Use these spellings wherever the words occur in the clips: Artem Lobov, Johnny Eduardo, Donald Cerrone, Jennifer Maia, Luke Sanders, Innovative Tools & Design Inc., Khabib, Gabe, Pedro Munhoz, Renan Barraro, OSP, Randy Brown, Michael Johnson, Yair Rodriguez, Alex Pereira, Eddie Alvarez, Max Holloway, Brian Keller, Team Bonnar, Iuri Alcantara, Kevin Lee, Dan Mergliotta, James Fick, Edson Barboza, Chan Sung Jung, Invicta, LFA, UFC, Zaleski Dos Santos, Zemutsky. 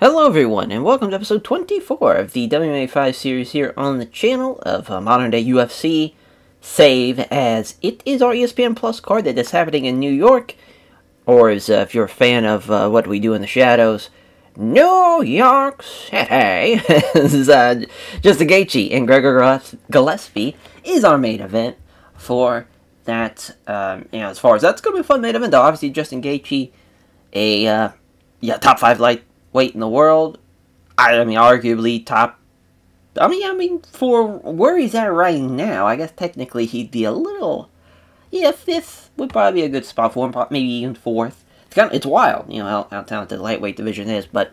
Hello everyone, and welcome to episode 24 of the MMA 5 series here on the channel of Modern Day UFC, save as it is our ESPN Plus card that is happening in New York, or as if you're a fan of what we do in the shadows, New York City, as Justin Gaethje and Gregor Gillespie is our main event for that, as far as that's going to be a fun main event, though. Obviously Justin Gaethje, a top 5 lightweight in the world. I mean, arguably top. I mean, for where he's at right now, I guess technically he'd be a little, fifth would probably be a good spot for him, maybe even fourth. It's wild, how talented the lightweight division is. But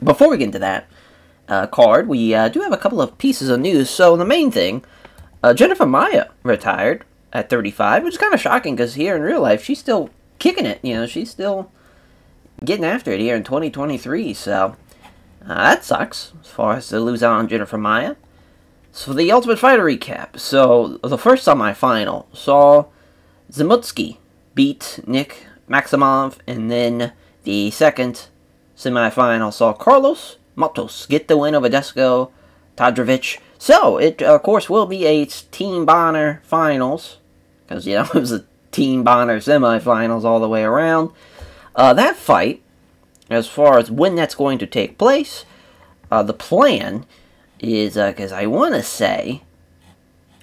before we get into that card, we do have a couple of pieces of news. So the main thing, Jennifer Maia retired at 35, which is kind of shocking because here in real life she's still kicking it. She's still getting after it here in 2023, so that sucks as far as to lose out on Jennifer Maia. So the Ultimate Fighter recap. So the first semi-final saw Zemutsky beat Nick Maximov, and then the second semi-final saw Carlos Matos get the win over Desko Tadrovic. So it, of course, will be a Team Bonnar finals, because, it was a Team Bonnar semi-finals all the way around. That fight, as far as when that's going to take place, the plan is, because I want to say,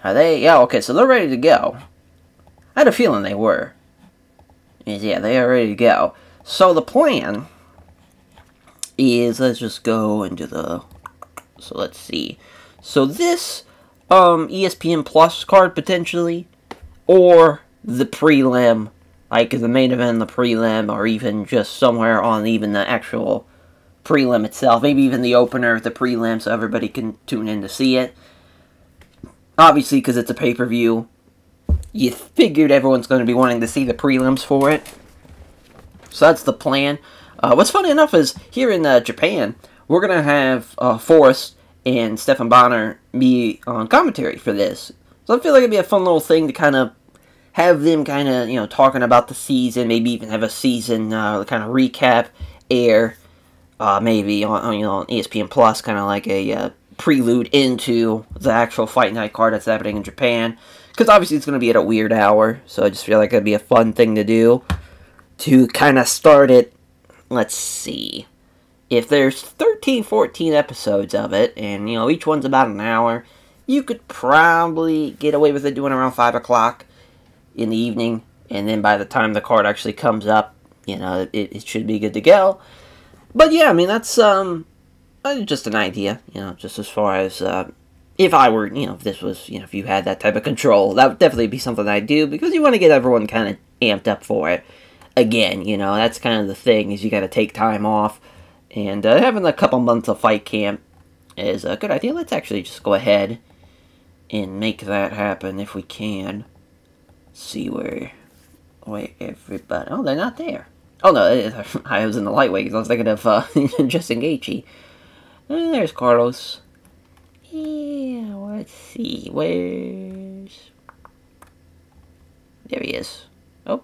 are they, okay, so they're ready to go. I had a feeling they were. Yeah, they are ready to go. So the plan is, let's just go into the, so let's see. So this, ESPN Plus card, potentially, or the prelim, like the main event, the prelim, or even just somewhere on even the actual prelim itself. Maybe even the opener of the prelim so everybody can tune in to see it. Obviously, because it's a pay-per-view, you figured everyone's going to be wanting to see the prelims for it. So that's the plan. What's funny enough is, here in Japan, we're going to have Forrest and Stefan Bonnar be on commentary for this. So I feel like it'd be a fun little thing to kind of have them kind of, talking about the season, maybe even have a season kind of recap air, maybe on, on ESPN Plus, kind of like a prelude into the actual Fight Night card that's happening in Japan. Because obviously it's going to be at a weird hour, so I just feel like it'd be a fun thing to do to kind of start it. Let's see. If there's 13, 14 episodes of it, and, each one's about an hour, you could probably get away with it doing around 5 o'clock. In the evening, and then by the time the card actually comes up, it should be good to go. But yeah, I mean, that's just an idea, just as far as if I were, if this was, if you had that type of control, that would definitely be something I'd do, because you want to get everyone kind of amped up for it. Again, that's kind of the thing, is you got to take time off, and having a couple months of fight camp is a good idea. Let's actually just go ahead and make that happen if we can. See where everybody... Oh, they're not there. Oh, no, I was in the lightweight because I was thinking of Justin Gaethje. And there's Carlos. Yeah, let's see. Where's... There he is. Oh.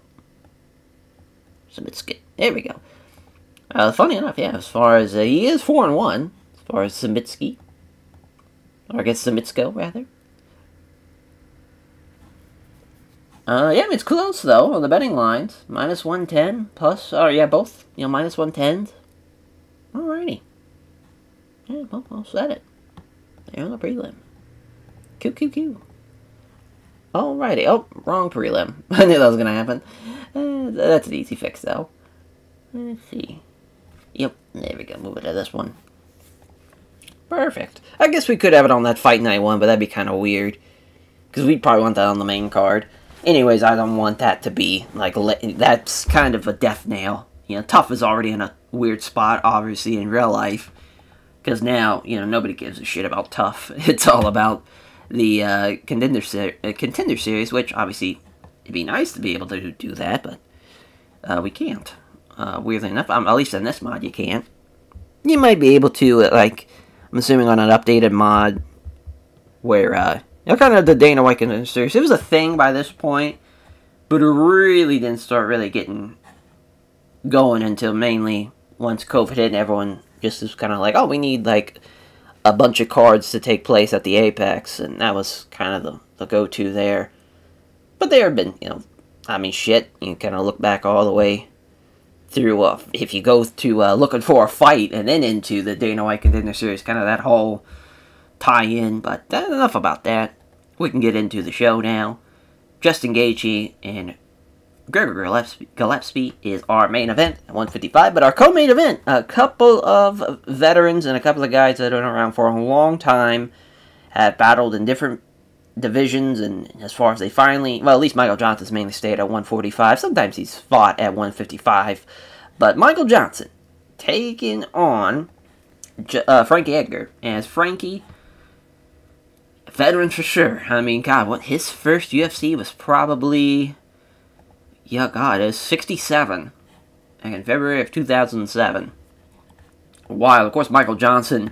Zemutsky. There we go. Funny enough, yeah, as far as... he is 4-1, as far as Zemutsky. Or I guess Zemitsko, rather. Yeah, I mean, it's close, though, on the betting lines. -110, plus, oh, yeah, both, -110. Alrighty. Yeah, well, I'll set it. There on the prelim. QQQ. Alrighty. Oh, wrong prelim. I knew that was going to happen. That's an easy fix, though. Let's see. Yep, there we go. Move it to this one. Perfect. I guess we could have it on that Fight Night one, but that'd be kind of weird, because we'd probably want that on the main card. Anyways, I don't want that to be, like, that's kind of a death nail. Tough is already in a weird spot, obviously, in real life. Because now, nobody gives a shit about Tough. It's all about the contender series, which, obviously, it'd be nice to be able to do that, but we can't. Weirdly enough, at least in this mod, you can't. You might be able to, like, I'm assuming on an updated mod where... kind of the Dana White Contender Series. It was a thing by this point, but it really didn't start really getting going until mainly once COVID hit and everyone just was kind of like, oh, we need like a bunch of cards to take place at the Apex, and that was kind of the go-to there. But there have been, you know, I mean, shit, you kind of look back all the way through, if you go to looking for a fight and then into the Dana White Contender Series, kind of that whole tie-in. But enough about that. We can get into the show now. Justin Gaethje and Gregor Gillespie is our main event at 155, but our co-main event, a couple of veterans and a couple of guys that have been around for a long time, have battled in different divisions, and as far as they finally, well, at least Michael Johnson's mainly stayed at 145, sometimes he's fought at 155, but Michael Johnson taking on Frankie Edgar, as Frankie, veteran for sure. I mean, God, what his first UFC was probably, yeah, God, it was 67, and in February of 2007. While, of course, Michael Johnson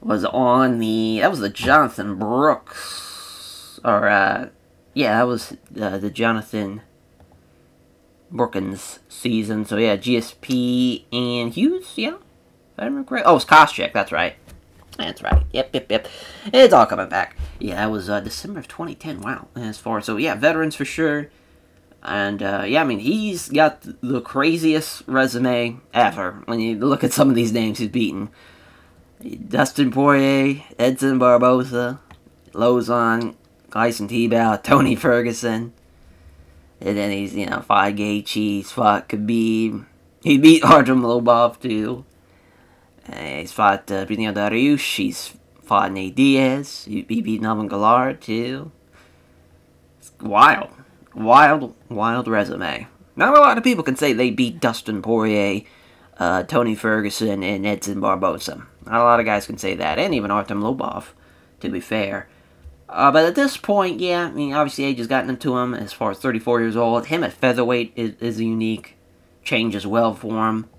was on the, that was the Jonathan Brooks, or, yeah, that was the Jonathan Brookins season, so yeah, GSP and Hughes, yeah, if I remember correctly. Oh, it's Koscheck, that's right. That's right. Yep, yep, yep. It's all coming back. Yeah, that was December of 2010. Wow. As far as, so yeah, veterans for sure. And yeah, I mean, he's got the craziest resume ever. When you look at some of these names he's beaten: Dustin Poirier, Edson Barboza, Lozon, Tyson Tebow, Tony Ferguson. And then he's, you know, fought Gaethje, he's fought Khabib. He beat Artem Lobov too. He's fought Brunel Dariush, he's fought Nate Diaz, he beat Navan Galar too. It's wild. Wild, wild resume. Not a lot of people can say they beat Dustin Poirier, Tony Ferguson, and Edson Barboza. Not a lot of guys can say that, and even Artem Lobov, to be fair. But at this point, yeah, I mean, obviously age has gotten into him as far as 34 years old. Him at featherweight is a unique change as well for him.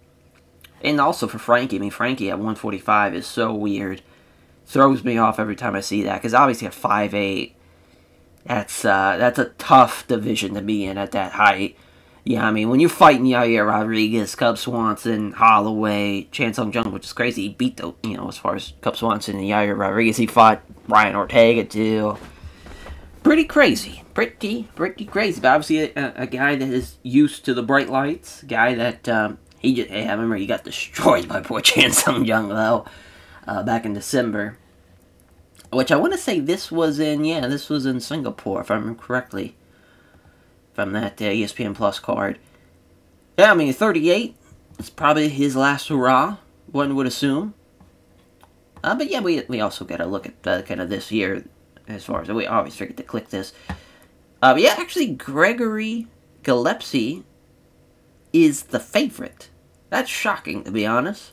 And also for Frankie, I mean, Frankie at 145 is so weird. Throws me off every time I see that, because obviously at 5'8", that's a tough division to be in at that height. Yeah, I mean, when you're fighting Yair Rodriguez, Cub Swanson, Holloway, Chan Sung Jung, which is crazy, he beat the, you know, as far as Cub Swanson and Yair Rodriguez, he fought Brian Ortega too. Pretty crazy. Pretty crazy. But obviously a guy that is used to the bright lights, a guy that, he just, hey, I remember he got destroyed by poor Chan Sung Jung, though, back in December. Which I want to say this was in, yeah, this was in Singapore, if I remember correctly, from that ESPN Plus card. Yeah, I mean, 38, it's probably his last hurrah, one would assume. But yeah, we also got to look at kind of this year, as far as, we always forget to click this. But yeah, actually, Gregory Gillespie is the favorite. That's shocking, to be honest.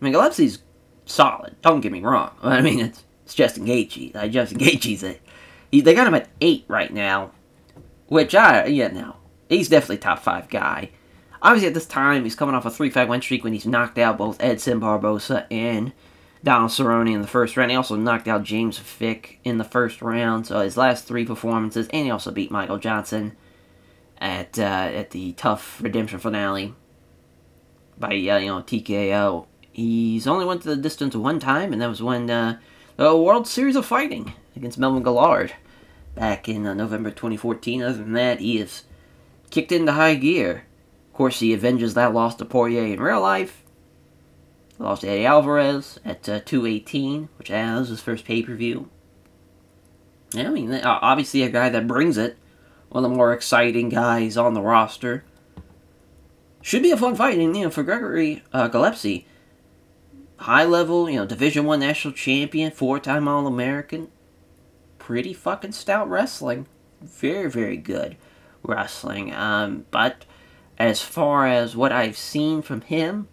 I mean, Gillespie's solid. Don't get me wrong. I mean, it's Justin Gaethje. Like, Justin Gaethje's they got him at 8 right now. Which, yeah, no. He's definitely top 5 guy. Obviously, at this time, he's coming off a 3-5 win streak when he's knocked out both Edson Barboza and Donald Cerrone in the first round. He also knocked out James Fick in the first round. So, his last 3 performances. And he also beat Michael Johnson at the tough redemption finale by, you know, TKO. He's only went to the distance one time, and that was when the World Series of Fighting against Melvin Gillard back in November 2014. Other than that, he is kicked into high gear. Of course, he avenges that loss to Poirier in real life. He lost to Eddie Alvarez at 218, which was his first pay-per-view. I mean, obviously a guy that brings it. One of the more exciting guys on the roster. Should be a fun fight, and, you know, for Gregory Gillespie, high level, you know, Division I national champion, 4-time All-American, pretty fucking stout wrestling, very, very good wrestling. But as far as what I've seen from him,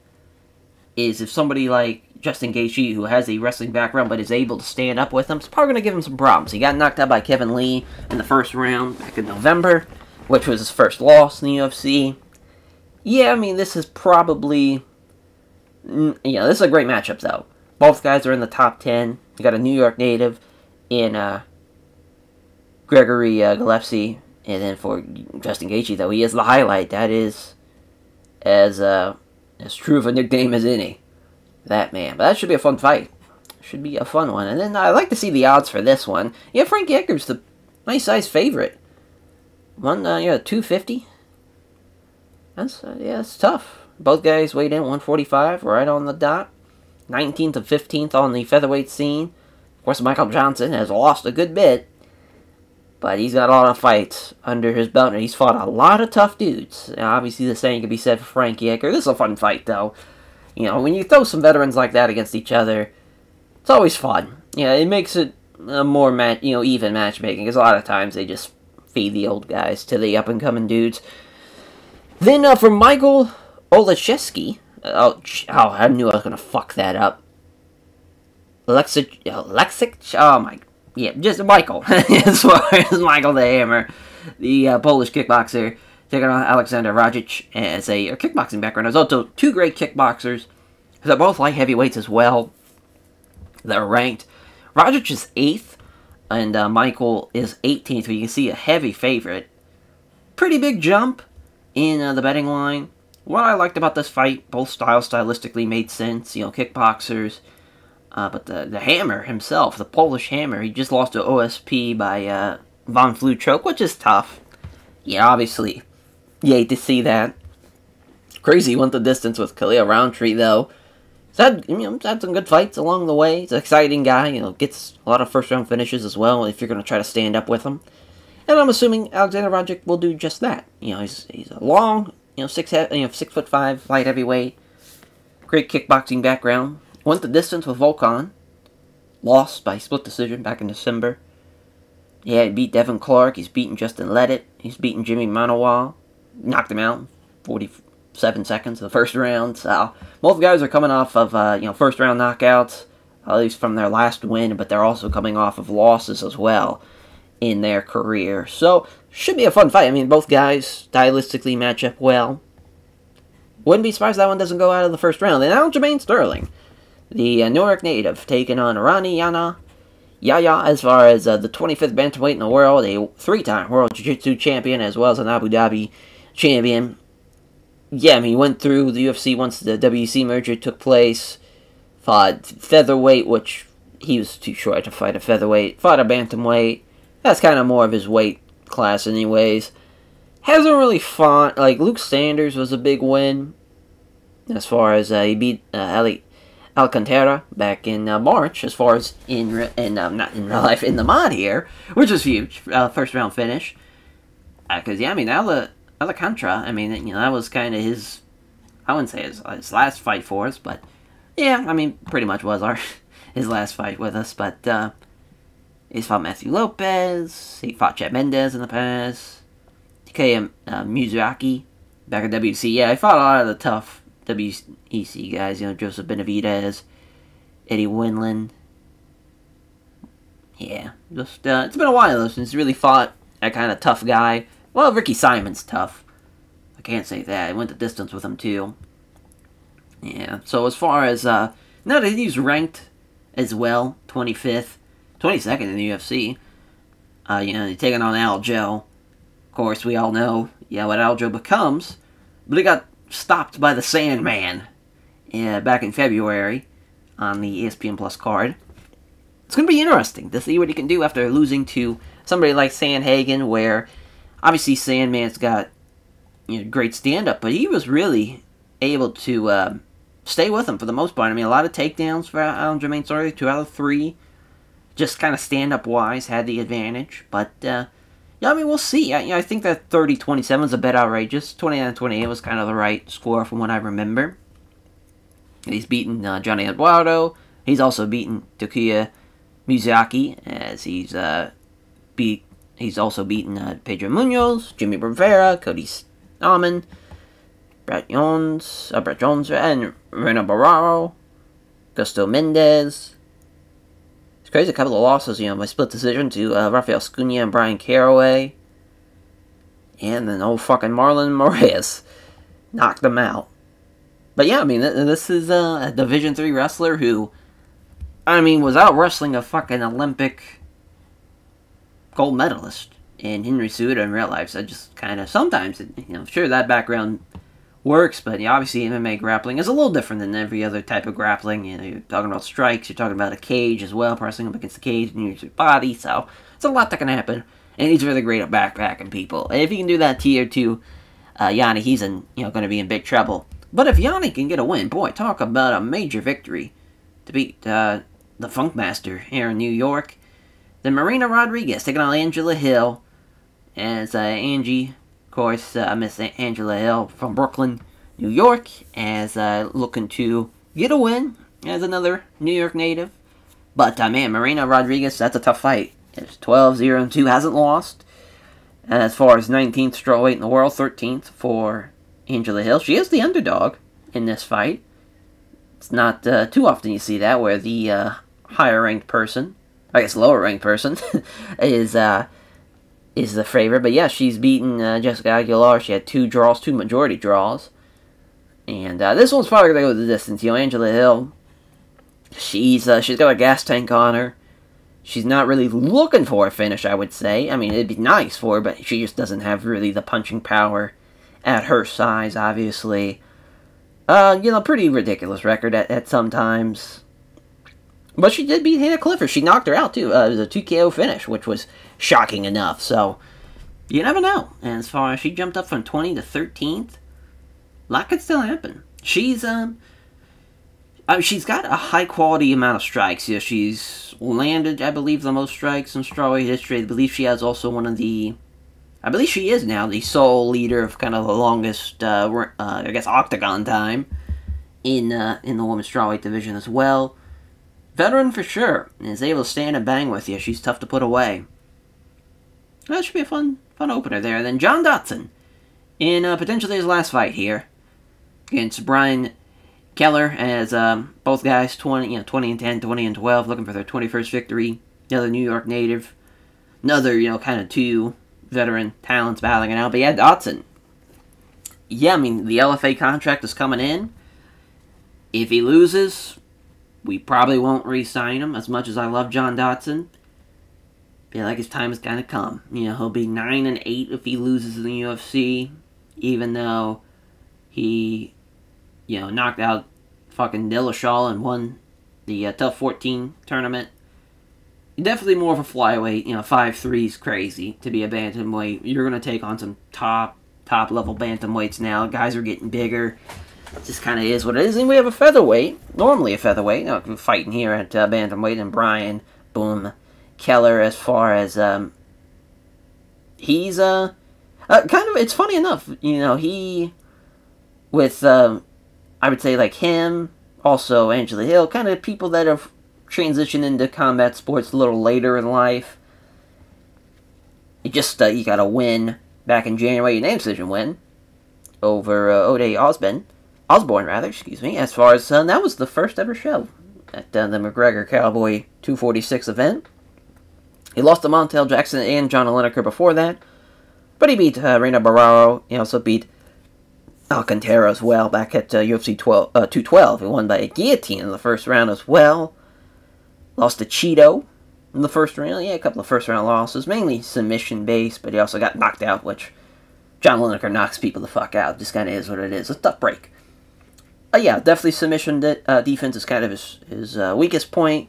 is if somebody like Justin Gaethje, who has a wrestling background but is able to stand up with him, it's probably going to give him some problems. He got knocked out by Kevin Lee in the first round back in November, which was his first loss in the UFC. Yeah, I mean, this is probably, you know, this is a great matchup, though. Both guys are in the top 10. You got a New York native in Gregory Gillespie, and then for Justin Gaethje, though, he is the highlight. That is, as as true of a nickname as any. That man. But that should be a fun fight. Should be a fun one. And then I like to see the odds for this one. Yeah, Frankie Edgar's the nice size favorite. Yeah, 250. That's, yeah, that's tough. Both guys weighed in 145, right on the dot. 19th and 15th on the featherweight scene. Of course, Michael Johnson has lost a good bit, but he's got a lot of fights under his belt, and he's fought a lot of tough dudes. Now, obviously, the same could be said for Frankie Edgar. This is a fun fight, though. You know, when you throw some veterans like that against each other, it's always fun. Yeah, it makes it a more even matchmaking, because a lot of times they just feed the old guys to the up-and-coming dudes. Then for Michał Oleksiejczuk, I knew I was gonna fuck that up. Just Michael. As far as Michael the Hammer, the Polish kickboxer, taking on Aleksandar Rakić as a kickboxing background. There's also two great kickboxers. They're both light heavyweights as well. They're ranked. Rakić is 8th, and Michael is 18th. But you can see a heavy favorite. Pretty big jump in the betting line. What I liked about this fight, both styles stylistically made sense. You know, kickboxers. But the Hammer himself, the Polish Hammer, he just lost to OSP by Von Fluchok, which is tough. Yeah, obviously. You hate to see that. Crazy went the distance with Khalil Roundtree, though. He's had, had some good fights along the way. He's an exciting guy. You know, gets a lot of first-round finishes as well, if you're going to try to stand up with him. And I'm assuming Aleksandar Rakić will do just that. You know, he's a long, 6'5" light heavyweight. Great kickboxing background. Went the distance with Volkan. Lost by split decision back in December. Yeah, he beat Devin Clark. He's beaten Justin Leavitt. He's beaten Jimmy Manoa. Knocked him out in 47 seconds of the first round. So both guys are coming off of first round knockouts, at least from their last win, but they're also coming off of losses as well in their career. So should be a fun fight. I mean, both guys stylistically match up well. Wouldn't be surprised if that one doesn't go out of the first round. And now Aljamain Sterling, the Newark native, taking on Rani Yahya, as far as the 25th bantamweight in the world, a 3-time world jiu-jitsu champion, as well as an Abu Dhabi champion. Yeah, I mean, he went through the UFC once the WEC merger took place, fought featherweight, which he was too short to fight a featherweight, fought a bantamweight. That's kind of more of his weight class anyways. Hasn't really fought, like, Luke Sanders was a big win, as far as he beat Alcantara back in March, as far as not in real life, in the mod here, which was huge. First round finish, because yeah, I mean Alcantara, I mean that was kind of his, I wouldn't say his last fight for us, but yeah, I mean pretty much was his last fight with us. But he's fought Matthew Lopez, he fought Chad Mendez in the past, TK Muzuraki back at WC. Yeah, he fought a lot of the tough WEC guys, Joseph Benavidez, Eddie Winland. Yeah, just, it's been a while though since he really fought that kind of tough guy. Well, Ricky Simon's tough. I can't say that. I went the distance with him too. Yeah, so as far as, now that he's ranked as well, 25th, 22nd in the UFC, he's taking on Aljo. Of course, we all know, what Aljo becomes, but he got stopped by the Sandman back in February on the ESPN Plus card. It's going to be interesting to see what he can do after losing to somebody like Sandhagen, where obviously Sandman's got great stand-up, but he was really able to stay with him for the most part. I mean, a lot of takedowns for Aljamain Sterling, 2 out of 3, just kind of stand-up-wise had the advantage, but yeah, I mean, we'll see. I think that 30-27 is a bit outrageous. 29-28 was kind of the right score from what I remember. He's beaten Johnny Eduardo. He's also beaten Takuya Mizaki, as he's also beaten Pedro Munhoz, Jimmy Rivera, Cody Sandhagen, Brett Jones, and Renan Barraro, Gusto Mendez. It's crazy, a couple of losses, by split decision to Rafael Cunha and Brian Caraway. And then old fucking Marlon Moraes knocked them out. But yeah, I mean, this is a Division III wrestler who, I mean, was out wrestling a fucking Olympic gold medalist in Henry Cejudo in real life. So just kind of, sometimes, sure that background works, but yeah, obviously MMA grappling is a little different than every other type of grappling. You know, you're talking about strikes, you're talking about a cage as well, pressing up against the cage and use your body, so it's a lot that can happen, and he's really great at backpacking people. And if he can do that tier 2, Yanni, he's in, you know, going to be in big trouble. But if Yanni can get a win, boy, talk about a major victory to beat the Funkmaster here in New York. Then Marina Rodriguez taking on Angela Hill. And it's Angie, of course, Miss Angela Hill from Brooklyn, New York, as looking to get a win as another New York native. But, man, Marina Rodriguez, that's a tough fight. It's 12-0-2, hasn't lost. And as far as 19th strawweight in the world, 13th for Angela Hill. She is the underdog in this fight. It's not too often you see that, where the higher-ranked person, I guess lower-ranked person, is the favorite. But yeah, she's beaten Jessica Aguilar. She had 2 draws, 2 majority draws. And this one's probably going to go the distance. You know, Angela Hill, she's got a gas tank on her. She's not really looking for a finish, I would say. I mean, it'd be nice for her, but she just doesn't have really the punching power at her size, obviously. You know, pretty ridiculous record at some times. But she did beat Hannah Clifford. She knocked her out, too. It was a 2-KO finish, which was shocking enough. So, you never know. And as far as she jumped up from 20 to 13th, a lot could still happen. She's got a high-quality amount of strikes. You know, she's landed, I believe, the most strikes in strawweight history. I believe she has also one of the... I believe she is now the sole leader of kind of the longest, I guess, octagon time in the women's strawweight division as well. Veteran for sure, and is able to stand and bang with you. She's tough to put away. That should be a fun opener there. Then John Dodson, in potentially his last fight here, against Brian Keller, as both guys 20 and 10, 20 and 12, looking for their 21st victory. Another New York native, another, you know, kind of two veteran talents battling it out. But yeah, Dodson. Yeah, I mean, the LFA contract is coming in. If he loses, we probably won't re-sign him, as much as I love John Dodson. Feel like his time has kind of come. You know, he'll be 9 and 8 if he loses in the UFC, even though he, you know, knocked out fucking Dillashaw and won the Tough 14 tournament. Definitely more of a flyweight, you know, 5'3 is crazy to be a bantamweight. You're going to take on some top level bantamweights now. Guys are getting bigger. It just kind of is what it is. And we have a featherweight, normally a featherweight, you know, fighting here at bantamweight, and Brian Boom Keller, as far as, he's, kind of, it's funny enough, you know, he, with, I would say, like him, also Angela Hill, kind of people that are transition into combat sports a little later in life. You just, you got a win back in January, a name decision win over Ode Osborne, excuse me, as far as, that was the first ever show at the McGregor Cowboy 246 event. He lost to Montel Jackson and John Lineker before that, but he beat Reina Barraro. He also beat Alcantara as well back at UFC 212. He won by a guillotine in the first round as well. Lost to Cheeto in the first round. Yeah, a couple of first-round losses. Mainly submission-based, but he also got knocked out, which John Lineker knocks people the fuck out. Just kind of is what it is. A tough break. Yeah, definitely submission defense is kind of his weakest point.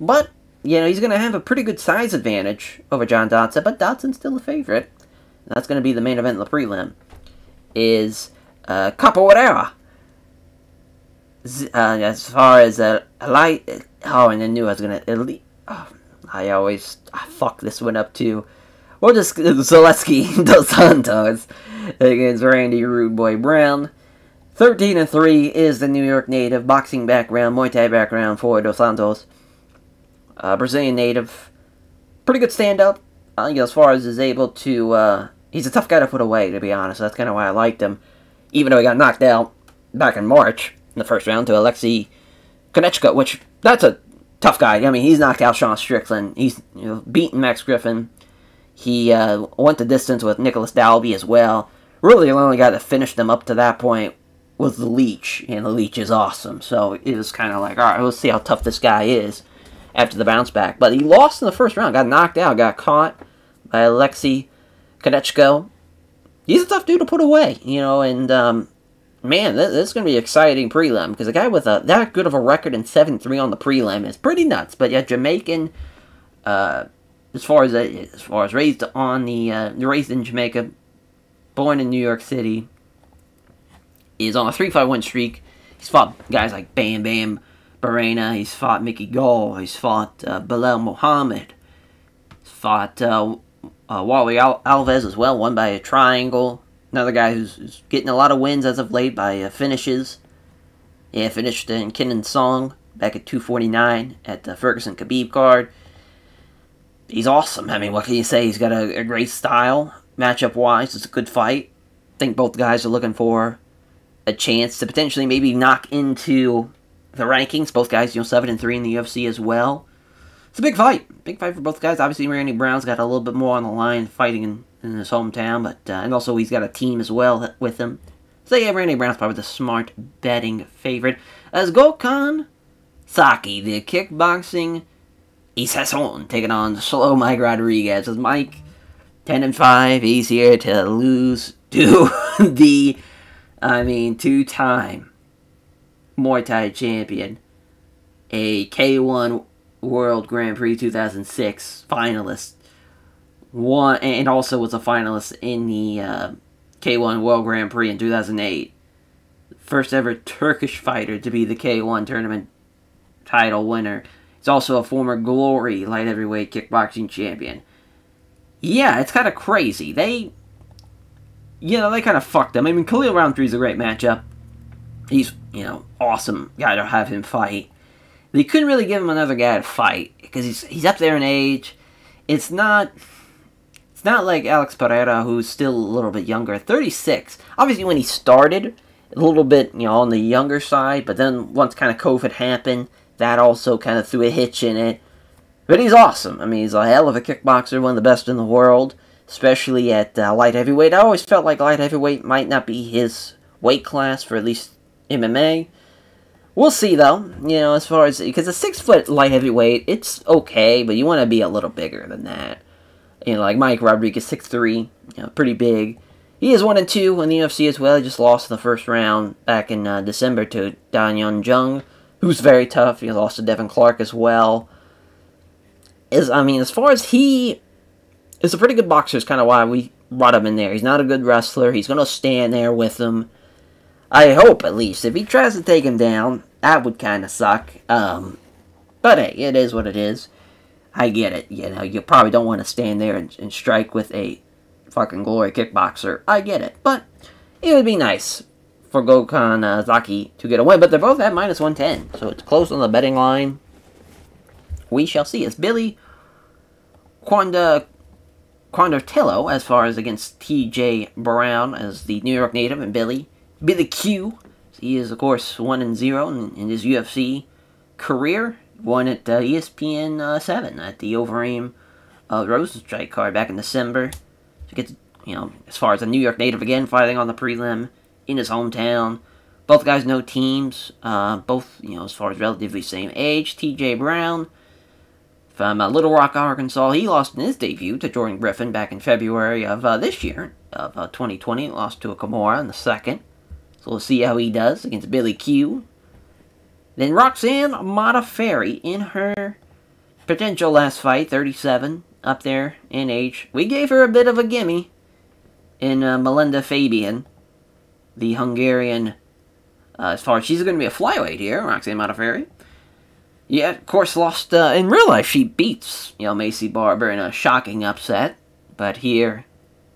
But, you know, he's going to have a pretty good size advantage over John Dodson. But Dodson's still a favorite. And that's going to be the main event in the prelim. Is Capoeira. As far as I fuck this one up too. We'll just Zaleski Dos Santos against Randy Rude Boy Brown. 13-3 is the New York native, boxing background, Muay Thai background for Dos Santos. Brazilian native, pretty good stand up. You know, as far as is able to, he's a tough guy to put away, to be honest. That's kind of why I liked him, even though he got knocked out back in March. In the first round to Alexei Konechka, which, that's a tough guy. I mean, he's knocked out Sean Strickland. He's, you know, beaten Max Griffin. He went the distance with Nicholas Dalby as well. Really, the only guy that finished him up to that point was the Leech, and the Leech is awesome. So it was kind of like, all right, let's see how tough this guy is after the bounce back. But he lost in the first round, got knocked out, got caught by Alexei Konechka. He's a tough dude to put away, you know, and man, this is going to be an exciting prelim, because a guy with that good of a record in 7-3 on the prelim is pretty nuts. But yeah, Jamaican, as far as raised on the raised in Jamaica, born in New York City, is on a 3-5-1 streak. He's fought guys like Bam Bam Barena. He's fought Mickey Gall. He's fought Bilal Muhammad. He's fought Wally Alves as well, won by a triangle. Another guy who's getting a lot of wins as of late by finishes. Yeah, finished in Kenan Song back at 249 at the Ferguson Khabib card. He's awesome. I mean, what can you say? He's got a great style. Matchup-wise, it's a good fight. I think both guys are looking for a chance to potentially maybe knock into the rankings. Both guys, 7-3 in the UFC as well. It's a big fight. Big fight for both guys. Obviously, Randy Brown's got a little bit more on the line fighting in his hometown, but and also he's got a team as well with him. So yeah, Randy Brown's probably the smart betting favorite. As Gokhan Saki, the kickboxing Isason, taking on slow Mike Rodriguez. As Mike, 10-5, easier to lose to the, two-time Muay Thai champion, a K1 World Grand Prix 2006 finalist, and also was a finalist in the K1 World Grand Prix in 2008. First ever Turkish fighter to be the K1 tournament title winner. He's also a former Glory light heavyweight kickboxing champion. Yeah, it's kind of crazy. They kind of fucked them. I mean, Khalil Round 3 is a great matchup. He's, awesome guy to have him fight. They couldn't really give him another guy to fight because he's up there in age. It's not like Alex Pereira, who's still a little bit younger, 36. Obviously, when he started, a little bit, on the younger side, but then once kind of COVID happened, that also kind of threw a hitch in it. But he's awesome. I mean, he's a hell of a kickboxer, one of the best in the world, especially at light heavyweight. I always felt like light heavyweight might not be his weight class for at least MMA. We'll see, though, as far as, because a 6-foot light heavyweight, it's okay, but you want to be a little bigger than that. Like Mike Rodriguez, 6'3", pretty big. He is 1-2 in the UFC as well. He just lost in the first round back in December to Danyun Jung, who's very tough. He lost to Devin Clark as well. As far as he is a pretty good boxer is kind of why we brought him in there. He's not a good wrestler. He's going to stand there with him. I hope, at least. If he tries to take him down, that would kind of suck. But hey, it is what it is. I get it, you probably don't want to stand there and strike with a fucking Glory kickboxer. I get it, but it would be nice for Gokhan Saki to get a win, but they're both at -110, so it's close on the betting line. We shall see. It's Billy Quandartello, as far as against T.J. Brown, as the New York native, and Billy Q. He is, of course, 1-0 in his UFC career. Won at ESPN 7 at the Overeem Rosenstrike card back in December. So gets, as far as a New York native again, fighting on the prelim in his hometown. Both guys no teams. Both, as far as relatively same age. T.J. Brown from Little Rock, Arkansas. He lost in his debut to Jordan Griffin back in February of this year, of 2020. Lost to a Kimura in the second. So we'll see how he does against Billy Q. Then Roxanne Modafferi in her potential last fight, 37, up there in age. We gave her a bit of a gimme in Melinda Fabian, the Hungarian, as far as she's going to be a flyweight here, Roxanne Modafferi. Yeah, of course, lost in real life. She beats, Macy Barber in a shocking upset. But here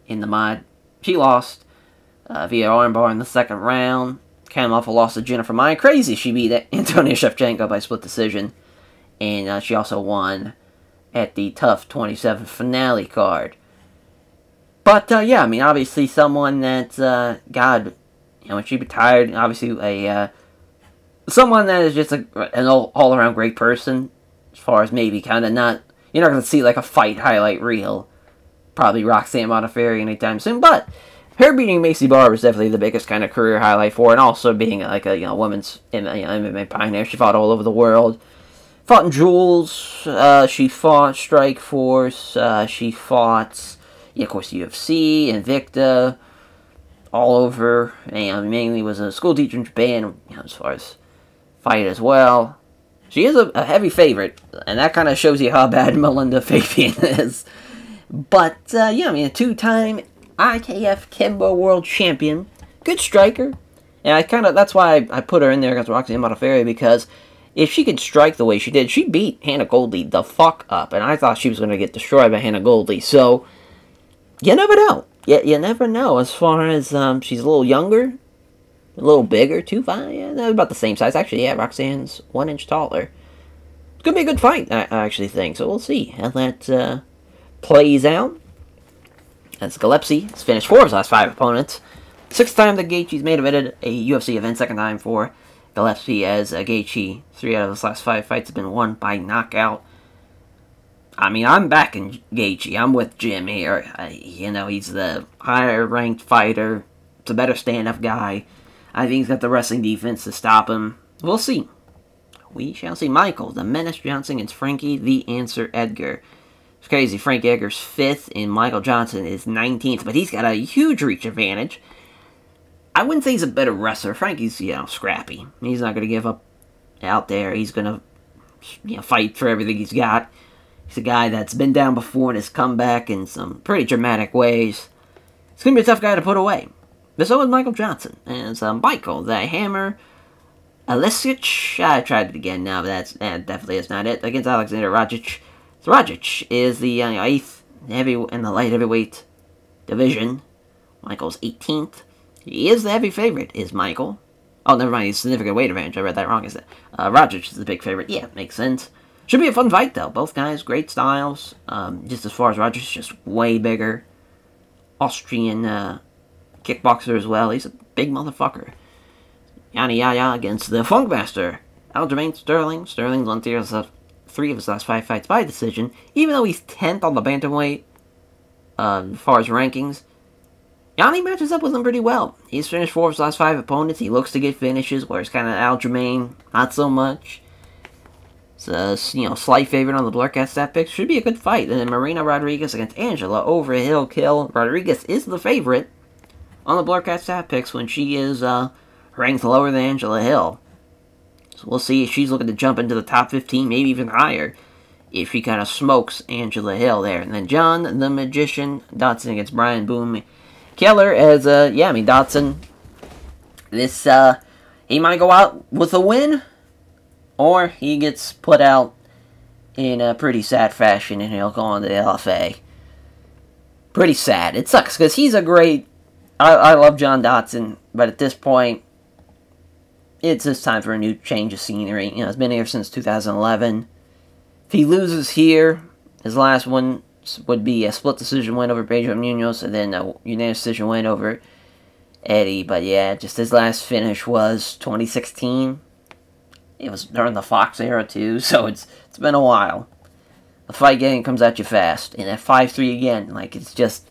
in the mod, she lost via armbar in the second round. Came off a loss to Jennifer Maia. Crazy, she beat Antonia Shevchenko by split decision. And she also won at the Tough 27 finale card. But, yeah, obviously someone that, God, when she retired, obviously someone that is just an all-around great person. As far as maybe kind of not, you're not going to see, like, a fight highlight reel. Probably Roxanne Modafferi anytime soon, but her beating Macy Barber is definitely the biggest kind of career highlight for her, and also being like a women's MMA pioneer. She fought all over the world. Fought in Jules. She fought Strike Force. She fought, of course, UFC, Invicta. all over, and mainly was a school teacher in Japan, you know, as far as fight as well. She is a heavy favorite, and that kind of shows you how bad Melinda Fabian is. But, yeah, I mean, a two-time IKF Kempo World Champion. Good striker. And I kind of, that's why I put her in there against Roxanne Modafferi, because if she could strike the way she did, she beat Hannah Goldie the fuck up. And I thought she was going to get destroyed by Hannah Goldie. So, you never know. You never know. As far as, she's a little younger, a little bigger, 2'5", yeah, about the same size. Actually, yeah, Roxanne's 1 inch taller. It's going to be a good fight, I actually think. So we'll see how that plays out. That's Gillespie. He's finished 4 of his last 5 opponents. 6th time that Gaethje's main evented a UFC event, 2nd time for Gillespie, as Gaethje, 3 out of his last 5 fights have been won by knockout. I mean, I'm backing Gaethje. I'm with Jim here. You know, he's the higher-ranked fighter. He's a better stand-up guy. I think he's got the wrestling defense to stop him. We'll see. We shall see. Michael, the Menace Johnson, against Frankie, the Answer Edgar. It's crazy. Frankie Edgar's 5th, and Michael Johnson is 19th, but he's got a huge reach advantage. I wouldn't say he's a better wrestler. Frankie's, you know, scrappy. He's not going to give up out there. He's going to, you know, fight for everything he's got. He's a guy that's been down before and has come back in some pretty dramatic ways. It's going to be a tough guy to put away. But so is Michael Johnson. And Michael, the Hammer, Oleksiejczuk. I tried it again now, but that's definitely is not it. Against Aleksandar Rakić. So Rakić is the 8th heavy in the light heavyweight division. Michael's 18th. He is the heavy favorite, is Michael. Oh, never mind, he's significant weight advantage. I read that wrong, is that? Rakić is the big favorite. Yeah, makes sense. Should be a fun fight, though. Both guys, great styles. Just as far as Rakić, just way bigger. Austrian kickboxer as well. He's a big motherfucker. Rani Yahya against the Funkmaster, Aljamain Sterling. Sterling's on tier 3 of his last 5 fights by decision. Even though he's 10th on the bantamweight, as far as rankings. Yanni matches up with him pretty well. He's finished 4 of his last 5 opponents. He looks to get finishes, whereas kind of Aljamain, not so much. It's a, you know, slight favorite on the Blurcast stat picks. Should be a good fight. And then Marina Rodriguez against Angela Overhill Hill. Rodriguez is the favorite on the Blurcast stat picks when she is ranked lower than Angela Hill. So we'll see if she's looking to jump into the top 15, maybe even higher, if she kind of smokes Angela Hill there. And then John the Magician Dodson against Brian Boom Keller, as, yeah, I mean, Dodson, this, he might go out with a win, or he gets put out in a pretty sad fashion, and he'll go on to the LFA. Pretty sad. It sucks, because he's a great, I love John Dodson, but at this point, it's just time for a new change of scenery. You know, it's been here since 2011. If he loses here, his last one would be a split decision win over Pedro Munhoz, and then a unanimous decision win over Eddie. But yeah, just his last finish was 2016. It was during the Fox era too, so it's been a while. The fight game comes at you fast, and at 5-3 again, like, it's just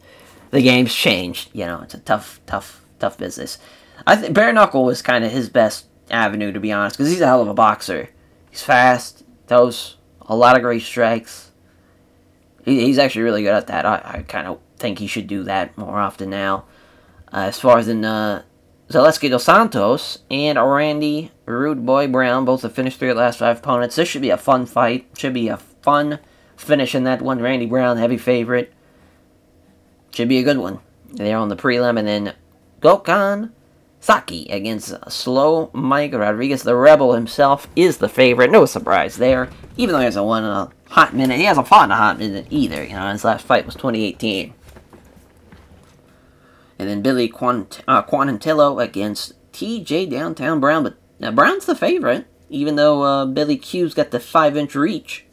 the game's changed. You know, it's a tough business. I think bare knuckle was kind of his best avenue, to be honest, because he's a hell of a boxer. He's fast, throws a lot of great strikes. He's actually really good at that. I kind of think he should do that more often now. As far as in Zaleski Dos Santos and Randy Rude Boy Brown, both have finished 3 of the last 5 opponents. This should be a fun fight. Should be a fun finish in that one. Randy Brown, heavy favorite. Should be a good one. They're on the prelim. And then Gokhan Saki against Slow Mike Rodriguez. The Rebel himself is the favorite. No surprise there. Even though he hasn't won a hot minute. He hasn't fought in a hot minute either. You know, his last fight was 2018. And then Billy Quanantillo against TJ Downtown Brown. But now Brown's the favorite, even though Billy Q's got the 5-inch reach.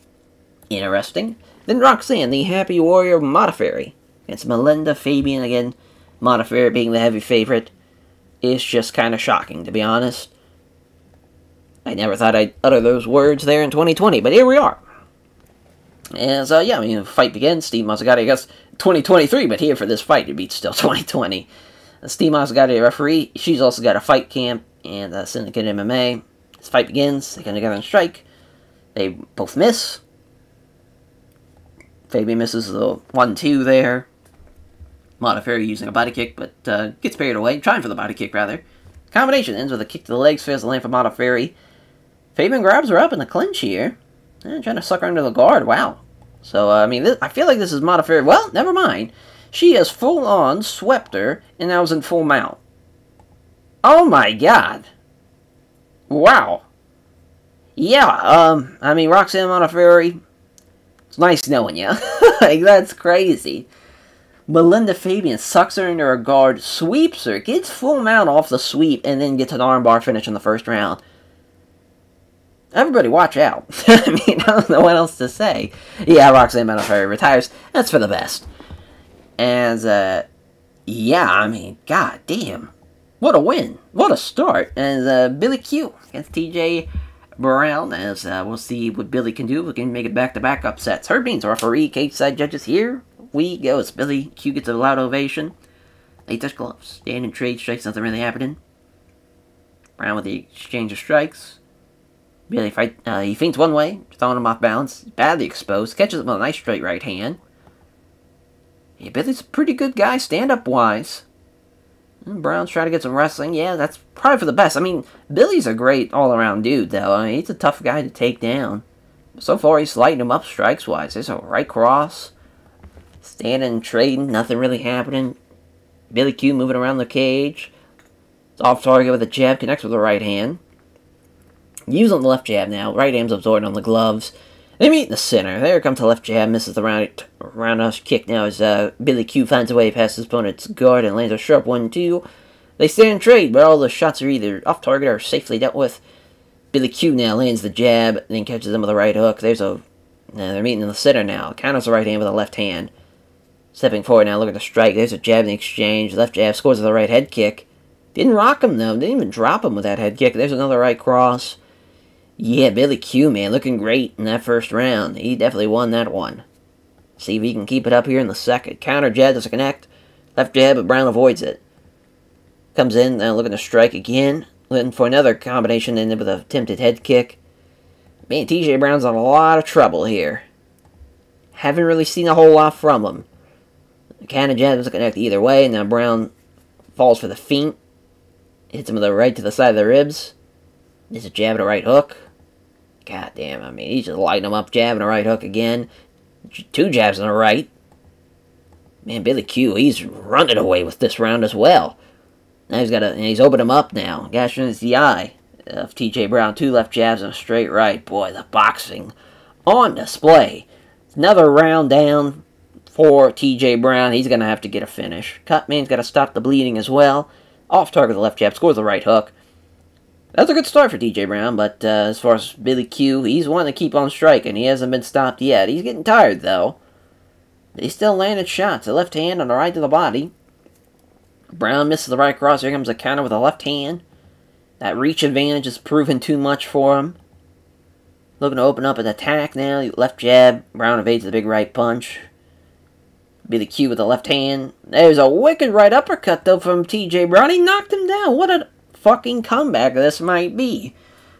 Interesting. Then Roxanne, the Happy Warrior Modafferi. It's Melinda Fabian again. Modafferi being the heavy favorite is just kind of shocking, to be honest. I never thought I'd utter those words there in 2020, but here we are. And so, yeah, I mean, the fight begins. Steve Mazzagatti, I guess, 2023, but here for this fight, it beats still 2020. Steve Mazzagatti, a referee. She's also got a fight camp and Syndicate MMA. This fight begins. They come together and strike. They both miss. Fabian misses the 1-2 there. Modafferi using a body kick, but gets parried away. Trying for the body kick, rather. Combination ends with a kick to the legs, fails to land for Modafferi. Fabian grabs her up in the clinch here. Trying to suck her under the guard. Wow. So, I mean, I feel like this is Modafferi. Well, never mind. She has full-on swept her, and that was in full mount. Oh, my God. Wow. Yeah, I mean, Roxanne Modafferi, it's nice knowing you. Like, that's crazy. Melinda Fabian sucks her into her guard, sweeps her, gets full mount off the sweep, and then gets an armbar finish in the first round. Everybody watch out. I mean, I don't know what else to say. Yeah, Roxanne Modafferi retires. That's for the best. And, yeah, I mean, god damn. What a win. What a start. And, Billy Q against TJ Brown, as we'll see what Billy can do. We can make it back-to-back upsets. Herb Dean's referee, cage-side judges. Here we go. It's Billy Q gets a loud ovation. They touch gloves. Stand and trade strikes. Nothing really happening. Brown with the exchange of strikes. Billy he feints one way, throwing him off balance. Badly exposed. Catches him with a nice straight right hand. Yeah, Billy's a pretty good guy, stand-up wise. And Brown's trying to get some wrestling. Yeah, that's probably for the best. I mean, Billy's a great all-around dude, though. I mean, he's a tough guy to take down. So far, he's lighting him up strikes-wise. There's a right cross. Standing, trading, nothing really happening. Billy Q moving around the cage. It's off target with a jab, connects with the right hand. Using the left jab now. Right hand's absorbed on the gloves. They meet in the center. There comes the left jab, misses the roundhouse kick now as Billy Q finds a way past his opponent's guard and lands a sharp 1-2. They stand and trade, but all the shots are either off target or safely dealt with. Billy Q now lands the jab, then catches him with the right hook. They're meeting in the center now. Counters the right hand with the left hand. Stepping forward now, look at the strike. There's a jab in the exchange. Left jab scores with the right head kick. Didn't rock him, though. Didn't even drop him with that head kick. There's another right cross. Yeah, Billy Q, man, looking great in that first round. He definitely won that one. See if he can keep it up here in the second. Counter jab doesn't connect. Left jab, but Brown avoids it. Comes in, now looking to strike again. Looking for another combination, ended with a attempted head kick. Man, TJ Brown's in a lot of trouble here. Haven't really seen a whole lot from him. The counter jab doesn't connect either way. Now Brown falls for the feint. Hits him with a right to the side of the ribs. There's a jab and a right hook. God damn, I mean, he's just lighting him up. Jab and a right hook again. Two jabs and a right. Man, Billy Q, he's running away with this round as well. Now he's opened him up now. Gosh, it's the eye of TJ Brown. Two left jabs and a straight right. Boy, the boxing on display. Another round down for TJ Brown. He's going to have to get a finish. Cutman's got to stop the bleeding as well. Off target, the left jab scores the right hook. That's a good start for TJ Brown, but as far as Billy Q, he's wanting to keep on striking. He hasn't been stopped yet. He's getting tired, though. They still landed shots. A left hand on the right to the body. Brown misses the right cross. Here comes a counter with a left hand. That reach advantage is proving too much for him. Looking to open up an attack now. Left jab. Brown evades the big right punch. Billy Q with the left hand. There's a wicked right uppercut, though, from TJ Brown. He knocked him down. What a fucking comeback this might be.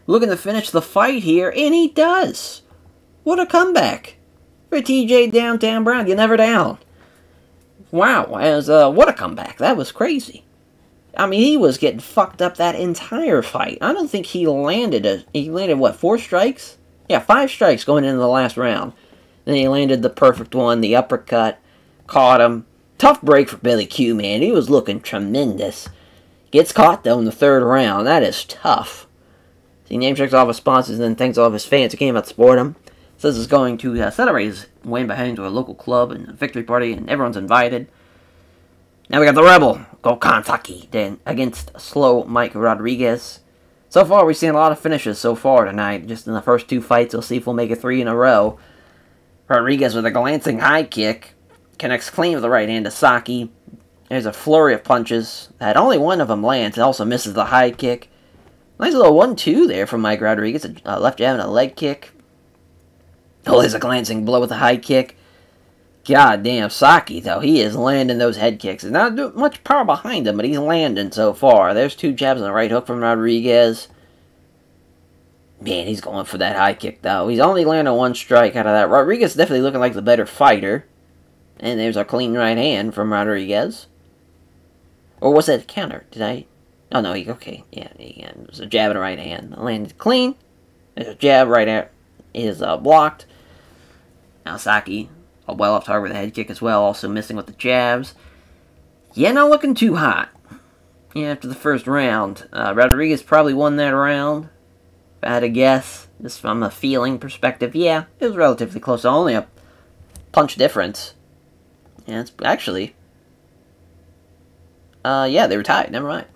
Looking to finish the fight here, and he does. What a comeback for TJ Downtown Brown. You're never down. Wow, as what a comeback. That was crazy. I mean, he was getting fucked up that entire fight. I don't think he landed what, 4 strikes? Yeah, 5 strikes going into the last round. Then he landed the perfect one, the uppercut, caught him. Tough break for Billy Q, man. He was looking tremendous. Gets caught, though, in the third round. That is tough. He name-checks all of his sponsors and then thanks all of his fans who came out to support him. Says he's going to celebrate his win by heading to a local club and a victory party, and everyone's invited. Now we got the Rebel, Gokantaki, then against Slow Mike Rodriguez. So far, we've seen a lot of finishes so far tonight. Just in the first 2 fights, we'll see if we'll make it 3 in a row. Rodriguez with a glancing high kick. Connects clean with the right hand to Saki. There's a flurry of punches. That only one of them lands. It also misses the high kick. Nice little 1-2 there from Mike Rodriguez. A left jab and a leg kick. Oh, there's a glancing blow with a high kick. God damn, Saki, though. He is landing those head kicks. There's not much power behind him, but he's landing so far. There's 2 jabs and a right hook from Rodriguez. Man, he's going for that high kick, though. He's only landing 1 strike out of that. Rodriguez is definitely looking like the better fighter. And there's a clean right hand from Rodriguez. Or was that a counter? Did I? Oh, no. Yeah, it was a jab and a right hand. Landed clean. There's a jab right there. It is blocked. Now Saki, well off target with a head kick as well. Also missing with the jabs. Yeah, not looking too hot. Yeah, after the first round. Rodriguez probably won that round. If I had to guess, just from a feeling perspective, yeah, it was relatively close. Only a punch difference. Yeah, it's actually... yeah, they were tied. Never mind.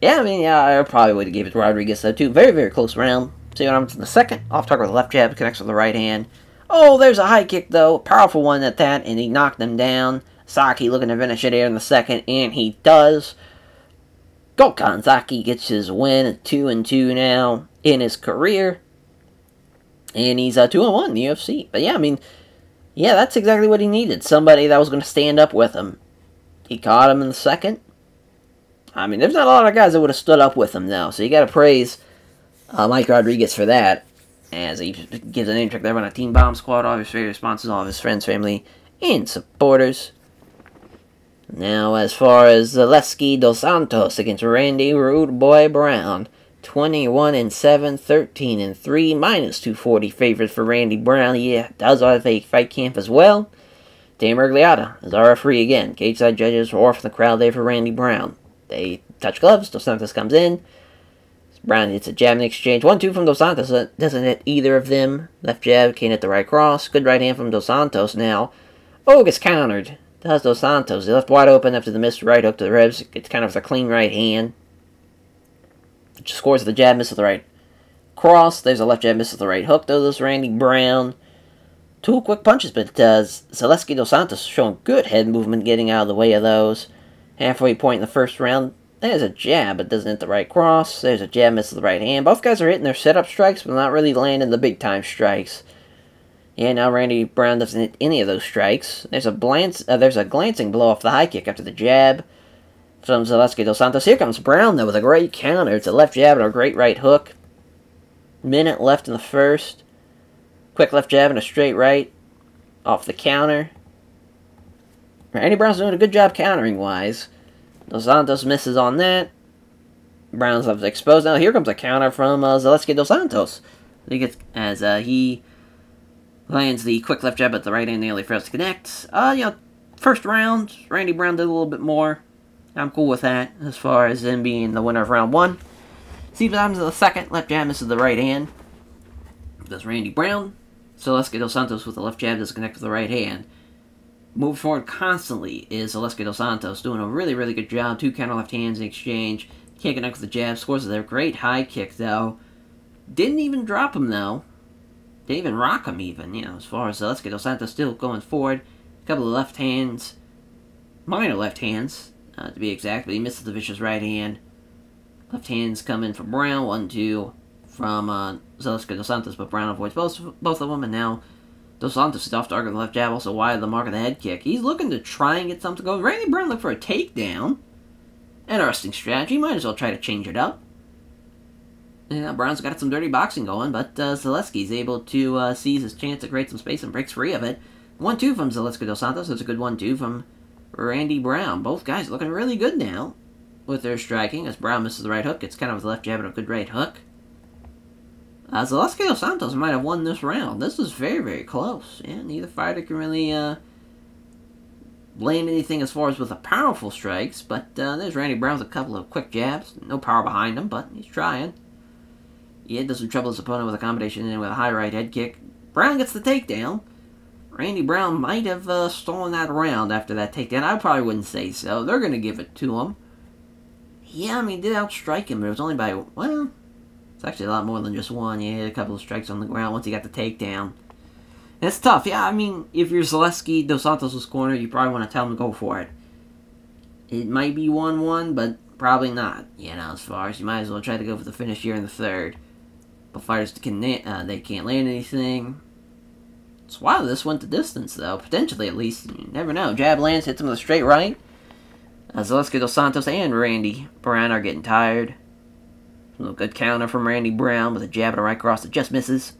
Yeah, I mean, yeah, I probably would have gave it to Rodriguez, though, too. Very, very close round. See what happens in the second. Off target with the left jab. Connects with the right hand. Oh, there's a high kick, though. Powerful one at that, and he knocked them down. Saki looking to finish it here in the second, and he does. Gokhan Saki gets his win at 2-2 now in his career. And he's 2-1 in the UFC. But yeah, I mean, yeah, that's exactly what he needed. Somebody that was going to stand up with him. He caught him in the second. I mean, there's not a lot of guys that would have stood up with him, though. So you got to praise Mike Rodriguez for that. As he gives a name check there on a Team Bomb Squad. All his favorite sponsors, all of his friends, family, and supporters. Now, as far as Zaleski Dos Santos against Randy Rude Boy Brown, 21-7, 13-3, -240 favorites for Randy Brown. Yeah, does have a fight camp as well. Dan Mergliotta is our referee again. Cage side judges were off in the crowd there for Randy Brown. They touch gloves. Dos Santos comes in. Brown hits a jab in exchange. 1-2 from Dos Santos. Doesn't hit either of them. Left jab, can't hit the right cross. Good right hand from Dos Santos now. Oh, gets countered. Does Dos Santos. He left wide open after the missed right hook to the ribs. It's kind of a clean right hand. Just scores with the jab, misses the right cross. There's a left jab, misses the right hook, though. This Randy Brown. Two quick punches, but Zaleski Dos Santos showing good head movement, getting out of the way of those. Halfway point in the first round. There's a jab, but doesn't hit the right cross. There's a jab, misses the right hand. Both guys are hitting their setup strikes, but not really landing the big-time strikes. Yeah, now Randy Brown doesn't hit any of those strikes. There's a glancing blow off the high kick after the jab from Zaleski Dos Santos. Here comes Brown, though, with a great counter. It's a left jab and a great right hook. Minute left in the first. Quick left jab and a straight right off the counter. Randy Brown's doing a good job countering-wise. Dos Santos misses on that. Brown's left exposed. Now here comes a counter from Zaleski Dos Santos. He gets, as he... lands the quick left jab at the right hand, nearly fails to connect. You know, first round, Randy Brown did a little bit more. I'm cool with that, as far as him being the winner of round one. See what happens in the second. Left jab misses the right hand. Does Randy Brown. Zaleski Dos Santos with the left jab doesn't connect with the right hand. Move forward constantly is Zaleski Dos Santos, doing a really, really good job. Two counter left hands in exchange. Can't connect with the jab. Scores with a great high kick, though. Didn't even drop him, though. Didn't even rock him, even, you know, as far as Zaleski Dos Santos still going forward. A couple of left hands, minor left hands, to be exact, but he misses the vicious right hand. Left hands come in from Brown, 1-2 from Zaleski Dos Santos, but Brown avoids both of them, and now Dos Santos is off target with the left jab, also wide of the mark of the head kick. He's looking to try and get something going. Randy Brown looked for a takedown. Interesting strategy, might as well try to change it up. Yeah, Brown's got some dirty boxing going, but Zaleski's able to seize his chance to create some space and breaks free of it. 1-2 from Zaleski Dos Santos. That's a good 1-2 from Randy Brown. Both guys looking really good now with their striking, as Brown misses the right hook. It's kind of a left jab and a good right hook. Zaleski Dos Santos might have won this round. This was very, very close. Yeah, neither fighter can really land anything as far as with the powerful strikes, but there's Randy Brown with a couple of quick jabs. No power behind him, but he's trying. Yeah, does some trouble his opponent with a combination and with a high right head kick. Brown gets the takedown. Randy Brown might have stolen that round after that takedown. I probably wouldn't say so. They're going to give it to him. Yeah, I mean, he did outstrike him, but it was only by, well, it's actually a lot more than just one. He hit a couple of strikes on the ground once he got the takedown. And it's tough. Yeah, I mean, if you're Zaleski Dos Santos' corner, you probably want to tell him to go for it. It might be 1-1, but probably not. You know, as far as you might as well try to go for the finish here in the third. Fighters they can't land anything. It's wild this went the distance, though. Potentially, at least. You never know. Jab lands, hits him with a straight right. Zaleski Dos Santos and Randy Brown are getting tired. A little good counter from Randy Brown with a jab and a right cross that just misses.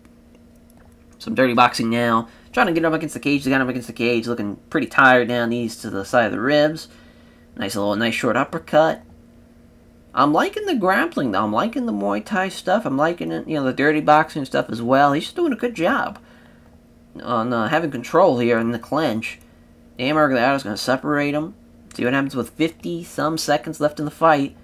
Some dirty boxing now. Trying to get him up against the cage. They got him against the cage, looking pretty tired down knees to the side of the ribs. Nice short uppercut. I'm liking the grappling, though. I'm liking the Muay Thai stuff. I'm liking it, the dirty boxing stuff as well. He's just doing a good job on having control here in the clinch. Damn, Aguilar's going to separate him. See what happens with 50-some seconds left in the fight.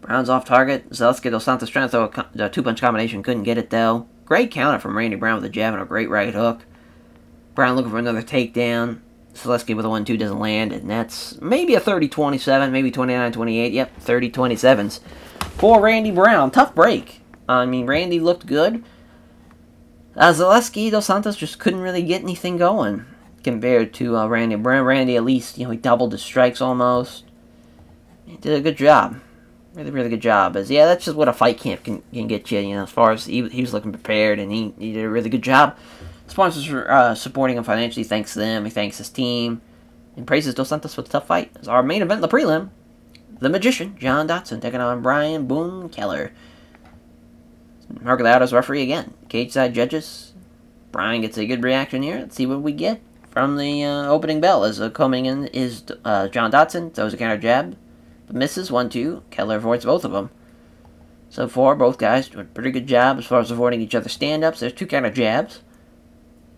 Brown's off target. Zelensky Dos Santos trying to throw a two-punch combination. Couldn't get it, though. Great counter from Randy Brown with a jab and a great right hook. Brown looking for another takedown. Selesky with a 1-2 doesn't land, and that's maybe a 30-27, maybe 29-28. Yep, 30-27s for Randy Brown. Tough break. I mean, Randy looked good. Zaleski Dos Santos just couldn't really get anything going compared to Randy Brown. Randy, at least, he doubled his strikes almost. He did a good job. Really, really good job. Yeah, that's just what a fight camp can get you, as far as he was looking prepared, and he did a really good job. Sponsors for supporting him financially. Thanks to them. He thanks his team. And praises Dos Santos for the tough fight. As our main event, the prelim, the magician, John Dodson, taking on Brian Boom Keller. Mark Lauda's referee again. Cage side judges. Brian gets a good reaction here. Let's see what we get from the opening bell. As coming in is John Dodson. Throws a counter jab. But misses 1-2. Keller avoids both of them. So far, both guys doing a pretty good job as far as avoiding each other's stand-ups. There's two counter jabs.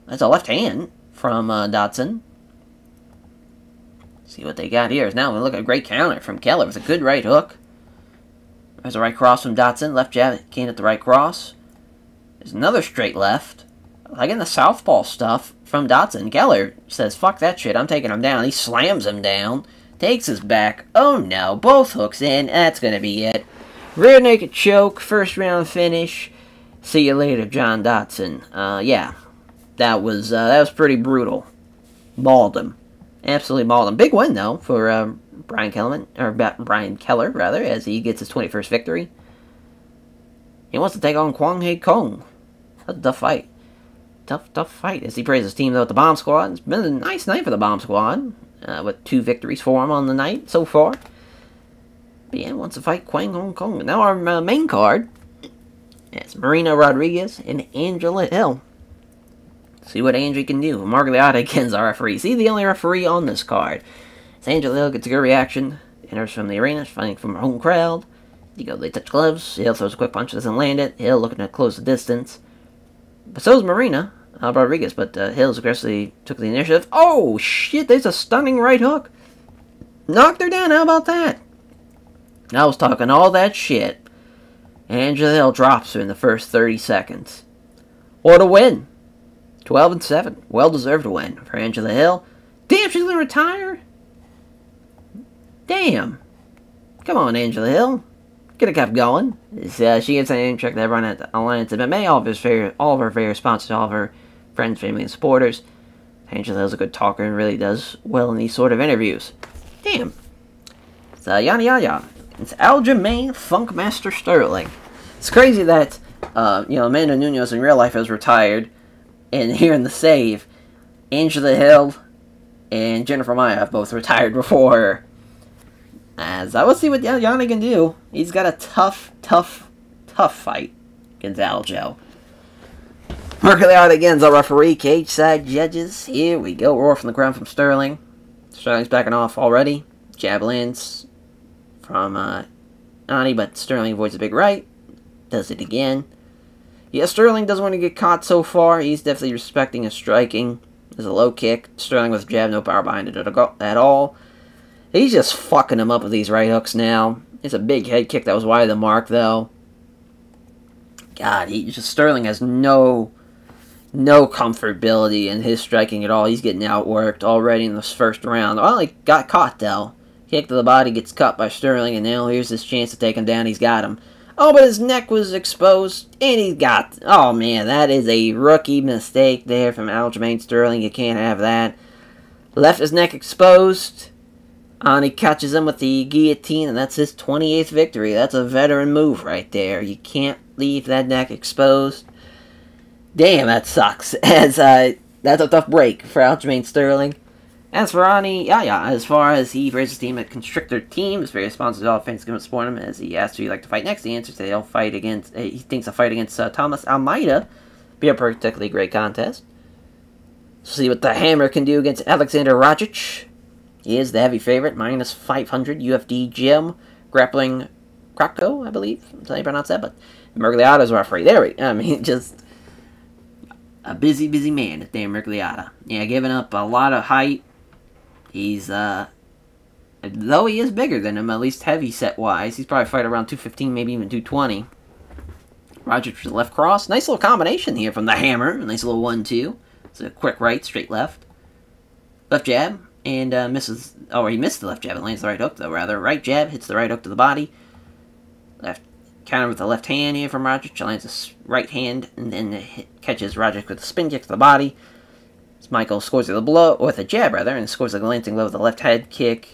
That's a left hand from Dodson. See what they got here. Now we look at a great counter from Keller with a good right hook. There's a right cross from Dodson. Left jab came at the right cross. There's another straight left. Like in the southpaw stuff from Dodson. Keller says, fuck that shit. I'm taking him down. He slams him down. Takes his back. Oh no. Both hooks in. That's going to be it. Rear naked choke. First round finish. See you later, John Dodson. Yeah. That was pretty brutal. Mauled him. Absolutely mauled him. Big win, though, for Brian Keller, as he gets his 21st victory. He wants to take on Kwang Hae Kong. That's a tough fight. Tough fight. As he praises his team, though, at the Bomb Squad. It's been a nice night for the Bomb Squad, with 2 victories for him on the night so far. But yeah, he wants to fight Kwang Hae Kong. Now our main card is Marina Rodriguez and Angela Hill. See what Angie can do. Mark Liotta again's our referee. See, the only referee on this card. It's Angela Hill, gets a good reaction. Enters from the arena, fighting from her home crowd. They touch gloves. Hill throws a quick punch, doesn't land it. Hill looking to close the distance. But so is Marina Rodriguez, but Hill's aggressively took the initiative. Oh, shit, there's a stunning right hook. Knocked her down, how about that? I was talking all that shit. Angela Hill drops her in the first 30 seconds. What a win. 12-7. Well-deserved win for Angela Hill. Damn, she's going to retire? Damn. Come on, Angela Hill. Get a cup going. She gets an name check that run at the Alliance MMA. All of her favorite sponsors, all of her friends, family, and supporters. Angela Hill's a good talker and really does well in these sort of interviews. Damn. So, yada yada. It's Aljamain Funkmaster Sterling. It's crazy that, Amanda Nunes in real life is retired. And here in the save, Angela Hill and Jennifer Maia have both retired before her. As I will see what Yanni can do. He's got a tough fight against Aljo. Mercury out again's our referee, cage side judges. Here we go. Roar from the ground from Sterling. Sterling's backing off already. Jab lands from Yanni, but Sterling avoids a big right. Does it again. Yeah, Sterling doesn't want to get caught so far. He's definitely respecting his striking. There's a low kick. Sterling with a jab, no power behind it at all. He's just fucking him up with these right hooks now. It's a big head kick that was wide of the mark, though. God, Sterling has no comfortability in his striking at all. He's getting outworked already in this first round. Well, he got caught, though. Kick to the body, gets cut by Sterling, and now here's his chance to take him down. He's got him. Oh, but his neck was exposed, and he got... Oh, man, that is a rookie mistake there from Aljamain Sterling. You can't have that. Left his neck exposed, and he catches him with the guillotine, and that's his 28th victory. That's a veteran move right there. You can't leave that neck exposed. Damn, that sucks. That's a tough break for Aljamain Sterling. As for Rani Yahya, as far as he raises his team at Constrictor Team, his various sponsors, all fans can support him. As he asks who he'd like to fight next, the answer is they'll fight against. He thinks a fight against Thomas Almeida be a particularly great contest. See what the hammer can do against Aleksandar Rakić. He is the heavy favorite, minus 500 UFD GM. Grappling Krako, I believe. That's how you pronounce that, but Mergliata's referee. There we go. I mean, just a busy, busy man, this damn Mergliata. Yeah, giving up a lot of height. He's, though he is bigger than him, at least heavy set wise. He's probably fighting around 215, maybe even 220. Rakić with left cross. Nice little combination here from the hammer. Nice little 1-2. It's a quick right, straight left. Left jab. And misses. Oh, he missed the left jab and lands the right hook, though, rather. Right jab hits the right hook to the body. Left counter with the left hand here from Rakić. Lands the right hand and then catches Rakić with a spin kick to the body. As Michael scores with a blow, with a jab, rather, and scores a glancing blow with the left head kick.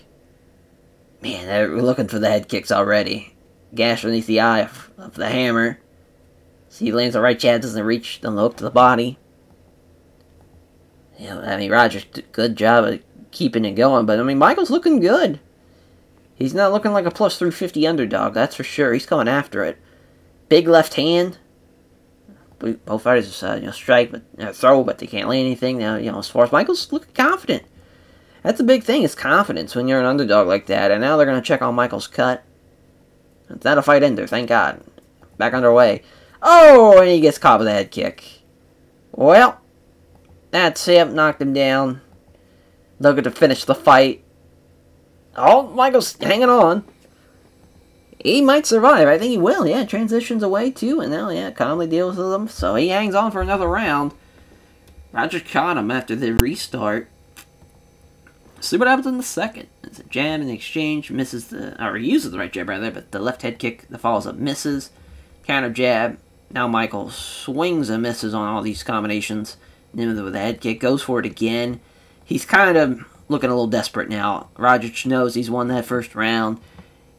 Man, we're looking for the head kicks already. Gash beneath the eye of the hammer. See, he lands the right jab, doesn't reach, then the hook to the body. Yeah, I mean, Rakić did a good job of keeping it going, but I mean, Michael's looking good. He's not looking like a plus 350 underdog, that's for sure. He's going after it. Big left hand. Both fighters strike, but throw, but they can't land anything. Now, as far as Michael's looking confident. That's the big thing, is confidence when you're an underdog like that. And now they're going to check on Michael's cut. It's not a fight ender, thank God. Back underway. Oh, and he gets caught with a head kick. Well, that's it. Knocked him down. Looking to finish the fight. Oh, Michael's hanging on. He might survive. I think he will. Yeah, transitions away too. And now, yeah, calmly deals with him. So he hangs on for another round. Roger caught him after the restart. See what happens in the second. It's a jab in the exchange. Misses the... Or uses the right jab, rather. But the left head kick that follows up misses. Counter jab. Now Michael swings and misses on all these combinations. Then with the head kick. Goes for it again. He's kind of looking a little desperate now. Rakić knows he's won that first round.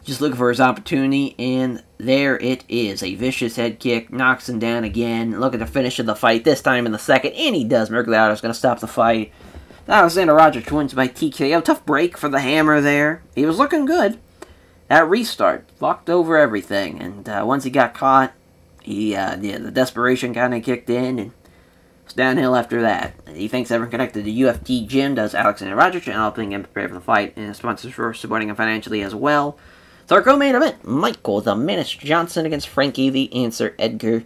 Just looking for his opportunity, and there it is. A vicious head kick, knocks him down again. Look at the finish of the fight, this time in the second, and he does. Mergliata's going to stop the fight. Aleksandar Rakić wins by TKO. Tough break for the hammer there. He was looking good. That restart locked over everything, and once he got caught, he the desperation kind of kicked in, and downhill after that. He thanks everyone connected to UFT Gym, does Aleksandar Rakić, and helping him prepare for the fight, and sponsors for supporting him financially as well. So our co-main event, Michael the Menace Johnson against Frankie the Answer Edgar.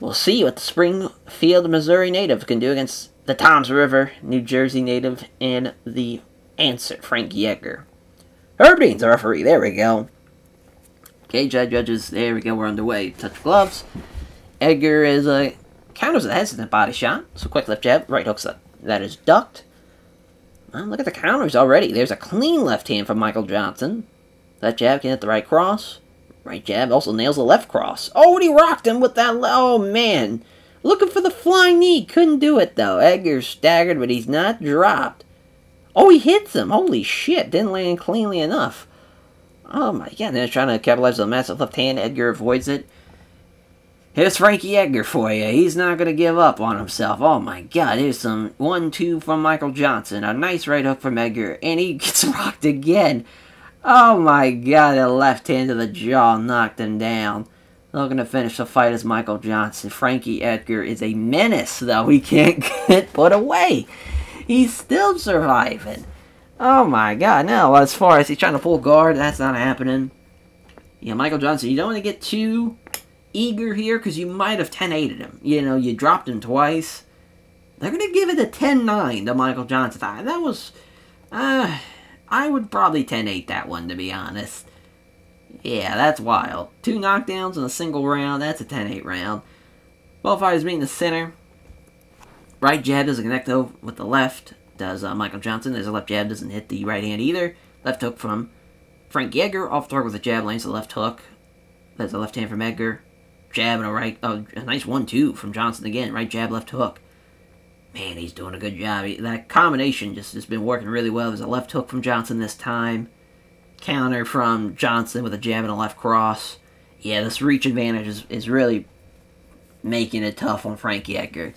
We'll see what the Springfield, Missouri native can do against the Toms River, New Jersey native, and the Answer, Frankie Edgar. Herb Dean's the referee, there we go. Okay, judges, there we go, we're underway. Touch gloves. Edgar is a... Counters the hesitant body shot. So quick left jab, right hooks up. That is ducked. Well, look at the counters already. There's a clean left hand from Michael Johnson. That jab can hit the right cross. Right jab also nails the left cross. Oh, and he rocked him with that. Oh, man. Looking for the flying knee. Couldn't do it, though. Edgar's staggered, but he's not dropped. Oh, he hits him. Holy shit. Didn't land cleanly enough. Oh, my God. They're trying to capitalize on the massive left hand. Edgar avoids it. Here's Frankie Edgar for you. He's not going to give up on himself. Oh, my God. Here's some 1-2 from Michael Johnson. A nice right hook from Edgar. And he gets rocked again. Oh, my God. The left hand to the jaw knocked him down. Looking to finish the fight is Michael Johnson. Frankie Edgar is a menace, though. He can't get put away. He's still surviving. Oh, my God. Now, as far as he's trying to pull guard, that's not happening. Yeah, Michael Johnson, you don't want to get too... eager here, because you might have 10-8'd him. You know, you dropped him twice. They're going to give it a 10-9 to Michael Johnson. That was... I would probably 10-8 that one, to be honest. Yeah, that's wild. 2 knockdowns in a single round. That's a 10-8 round. Both fighters meet in the center. Right jab doesn't connect, though, with the left. Does Michael Johnson. There's a left jab. Doesn't hit the right hand either. Left hook from Frankie Edgar. Off the hook with a jab. Lands the left hook. There's a left hand from Edgar. Jab and a right, a nice 1-2 from Johnson again. Right jab, left hook. Man, he's doing a good job. That combination just has been working really well. There's a left hook from Johnson this time. Counter from Johnson with a jab and a left cross. Yeah, this reach advantage is really making it tough on Frankie Edgar.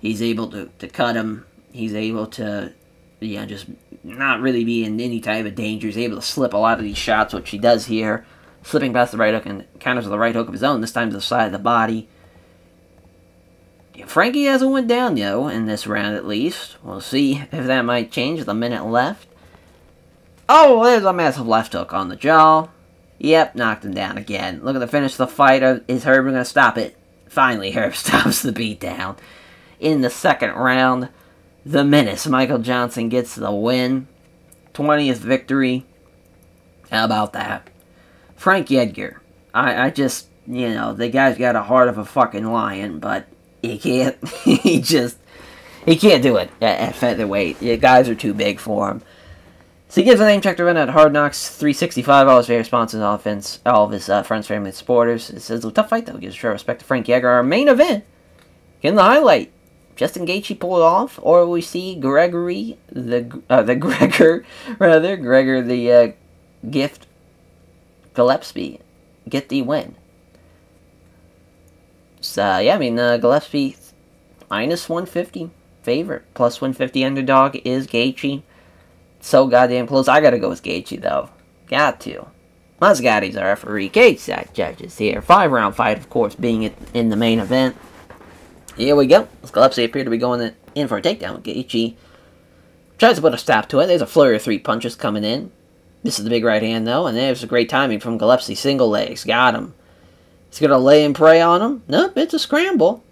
He's able to cut him. He's able to, just not really be in any type of danger. He's able to slip a lot of these shots, which he does here. Slipping past the right hook and counters with the right hook of his own, this time to the side of the body. Frankie hasn't went down, though, in this round at least. We'll see if that might change with a minute left. Oh, there's a massive left hook on the jaw. Yep, knocked him down again. Look at the finish of the fight. Is Herb going to stop it? Finally, Herb stops the beatdown. In the second round, the menace, Michael Johnson, gets the win. 20th victory. How about that? Frankie Edgar. I just, you know, the guy's got a heart of a fucking lion, but he can't, he can't do it at featherweight. The guys are too big for him. So he gives a name check to run at Hard Knocks 365, all his favorite sponsors, all of his friends, family, and supporters. It says, a tough fight, though. Gives a respect to Frankie Edgar. Our main event, in the highlight, Justin Gaethje pulled off, or we see Gregor Gillespie get the win. So, yeah, I mean, Gillespie, minus 150 favorite. Plus 150 underdog is Gaethje. So goddamn close. I gotta go with Gaethje, though. Got to. Muscati's our referee. Gaethje judges here. 5-round fight, of course, being in the main event. Here we go. Gillespie appeared to be going in for a takedown with Gaethje. Tries to put a stop to it. There's a flurry of 3 punches coming in. This is the big right hand, though, and there's a great timing from Gillespie. Single legs. Got him. He's going to lay and prey on him. Nope, it's a scramble.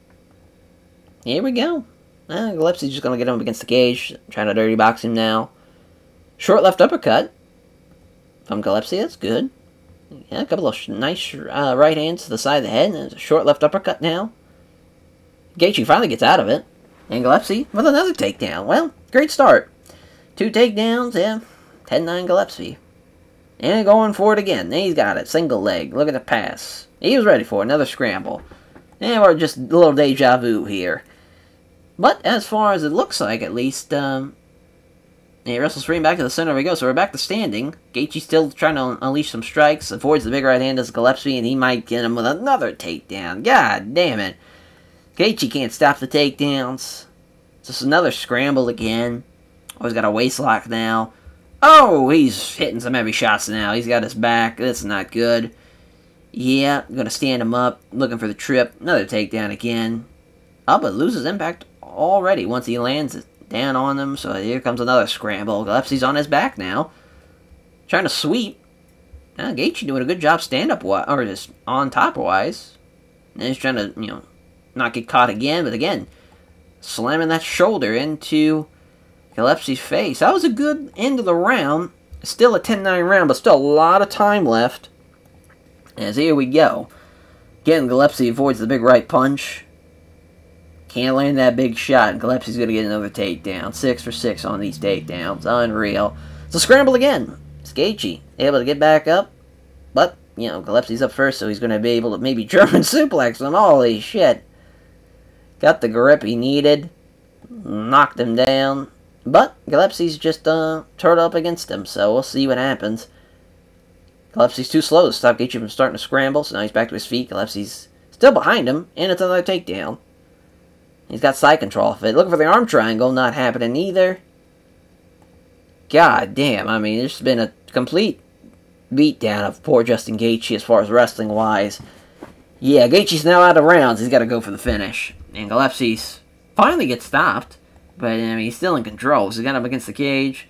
Here we go. Gillespie's just going to get him against the cage. Trying to dirty box him now. Short left uppercut from Gillespie. That's good. Yeah, a couple of nice right hands to the side of the head. And a short left uppercut now. Gaethje finally gets out of it. And Gillespie with another takedown. Well, great start. 2 takedowns, yeah. 10-9 Gillespie. And going for it again. He's got it. Single leg. Look at the pass. He was ready for another scramble. And we're just a little deja vu here. But as far as it looks like, at least, he wrestles free back to the center. There we go. So we're back to standing. Gaethje's still trying to unleash some strikes. Avoids the big right hand as Gillespie, and he might get him with another takedown. God damn it. Gaethje can't stop the takedowns. Just another scramble again. Oh, he's got a waist lock now. Oh, he's hitting some heavy shots now. He's got his back. That's not good. Yeah, going to stand him up, looking for the trip. Another takedown again. Oh, but loses impact already once he lands it down on him. So here comes another scramble. Gillespie's on his back now. Trying to sweep. Now Gaethje doing a good job stand-up, or just on top-wise. And he's trying to, you know, not get caught again. But again, slamming that shoulder into Gillespie's face. That was a good end of the round. Still a 10-9 round, but still a lot of time left. As here we go. Again, Gillespie avoids the big right punch. Can't land that big shot, and Gillespie's going to get another takedown. 6 for 6 on these takedowns. Unreal. So scramble again. It's Gaethje able to get back up. But, you know, Gillespie's up first, so he's going to be able to maybe German suplex him. Holy shit. Got the grip he needed. Knocked him down. But Gillespie's just turned up against him, so we'll see what happens. Gillespie's too slow to stop Gaethje from starting to scramble, so now he's back to his feet. Gillespie's still behind him, and it's another takedown. He's got side control of it. Looking for the arm triangle, not happening either. God damn, I mean, there's been a complete beatdown of poor Justin Gaethje as far as wrestling-wise. Yeah, Gaethje's now out of rounds. He's got to go for the finish. And Gillespie's finally gets stopped, but I mean, he's still in control. So he's got him against the cage.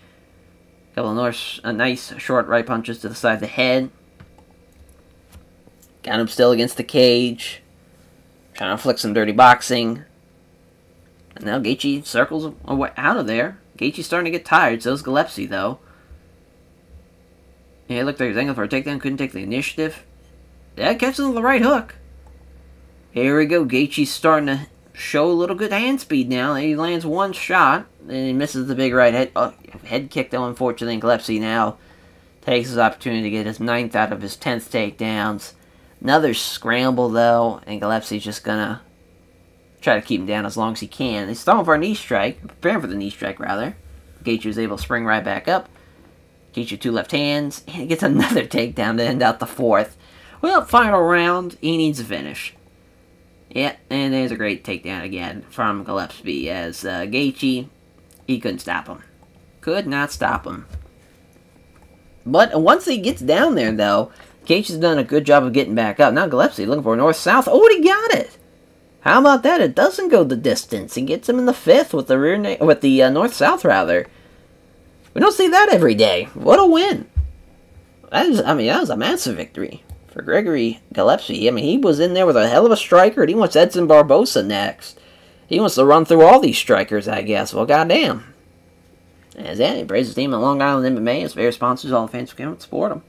Couple of nice short right punches to the side of the head. Got him still against the cage. Trying to flick some dirty boxing. And now Gaethje circles away out of there. Gaethje's starting to get tired. So is Gillespie, though. Yeah, he looked like he was angling for a takedown. Couldn't take the initiative. That catches him with the right hook. Here we go. Gaethje's starting to show a little good hand speed now. He lands one shot, and he misses the big right head kick, though, unfortunately. And Gillespie now takes his opportunity to get his 9th out of his 10th takedowns. Another scramble, though, and Gillespie's just going to try to keep him down as long as he can. He's throwing for a knee strike, preparing for the knee strike, rather. Gaethje was able to spring right back up. Gaethje 2 left hands, and he gets another takedown to end out the 4th. Well, final round, he needs a finish. Yeah, and there's a great takedown again from Gillespie as Gaethje, he couldn't stop him. Could not stop him. But once he gets down there, though, Gaethje's done a good job of getting back up. Now Gillespie looking for a north-south. Oh, and he got it! How about that? It doesn't go the distance. He gets him in the fifth with the north-south rather. We don't see that every day. What a win! That was a massive victory for Gregor Gillespie. I mean, he was in there with a hell of a striker, and he wants Edson Barboza next. He wants to run through all these strikers, I guess. Well, goddamn. As that, he praises his team at Long Island MMA, his favorite sponsors, all the fans who can't support him.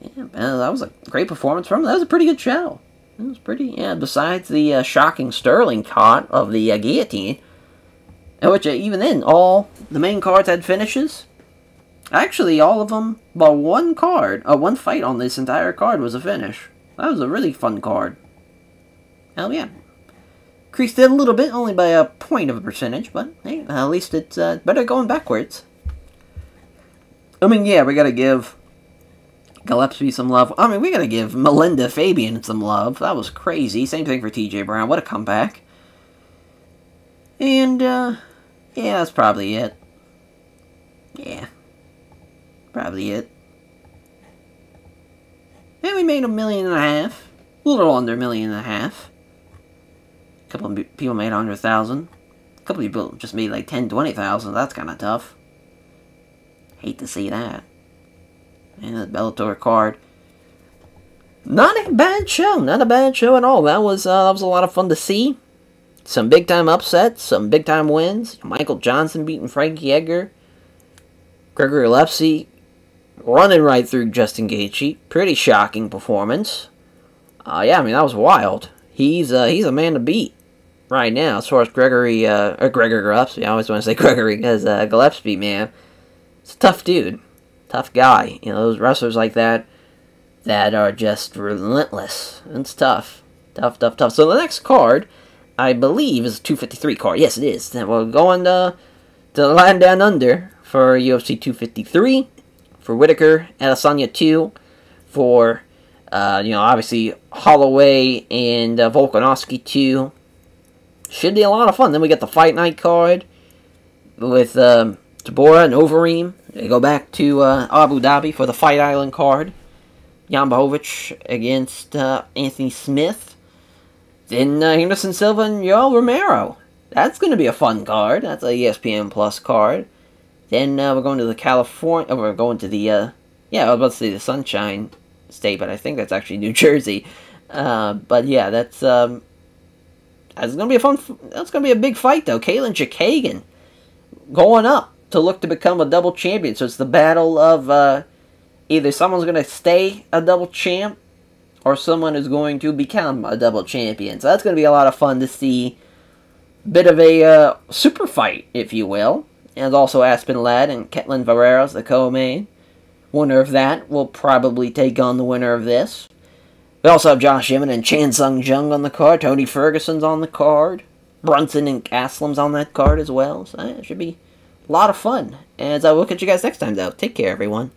Yeah, man, that was a great performance from him. That was a pretty good show. It was pretty, yeah, besides the shocking Sterling caught of the guillotine, which even then, all the main cards had finishes. Actually, all of them, but one card, one fight on this entire card was a finish. That was a really fun card. Hell yeah. Increased it a little bit, only by a point of a percentage, but hey, at least it's better going backwards. I mean, yeah, we gotta give Gillespie some love. I mean, we gotta give Melinda Fabian some love. That was crazy. Same thing for TJ Brown. What a comeback. And, yeah, that's probably it. Yeah. Probably it. And we made $1.5 million. A little under $1.5 million. A couple of people made 100,000. A couple of people just made like 10, 20,000. That's kind of tough. Hate to see that. And the Bellator card. Not a bad show. Not a bad show at all. That was a lot of fun to see. Some big-time upsets. Some big-time wins. Michael Johnson beating Frankie Edgar. Gregor Gillespie running right through Justin Gaethje. Pretty shocking performance. Yeah, I mean, that was wild. He's a man to beat right now as far as Gregor Gillespie. I always want to say Gregory because Gillespie, man. It's a tough dude. Tough guy. You know, those wrestlers like that that are just relentless. It's tough. Tough, tough, tough. So the next card, I believe, is a 253 card. Yes, it is. Then we're going to the line down under. For UFC 253, for Whitaker, Adesanya 2, for, you know, obviously Holloway and Volkanovski 2. Should be a lot of fun. Then we got the Fight Night card with Tabora and Overeem. They go back to Abu Dhabi for the Fight Island card. Jan Blachowicz against Anthony Smith. Then Anderson Silva and Yoel Romero. That's going to be a fun card. That's a ESPN Plus card. Then we're going to the yeah, I was about to say the Sunshine State, but I think that's actually New Jersey. But yeah, that's gonna be a fun. That's gonna be a big fight though. Kalen Chikagian going up to look to become a double champion. So it's the battle of either someone's gonna stay a double champ or someone is going to become a double champion. So that's gonna be a lot of fun to see. Bit of a super fight, if you will. And also Aspen Ladd and Ketlin Vieira's the co-main. Winner of that will probably take on the winner of this. We also have Josh Emmett and Chan Sung Jung on the card. Tony Ferguson's on the card. Brunson and Gaslam's on that card as well. So it should be a lot of fun. As I will catch you guys next time, though. Take care, everyone.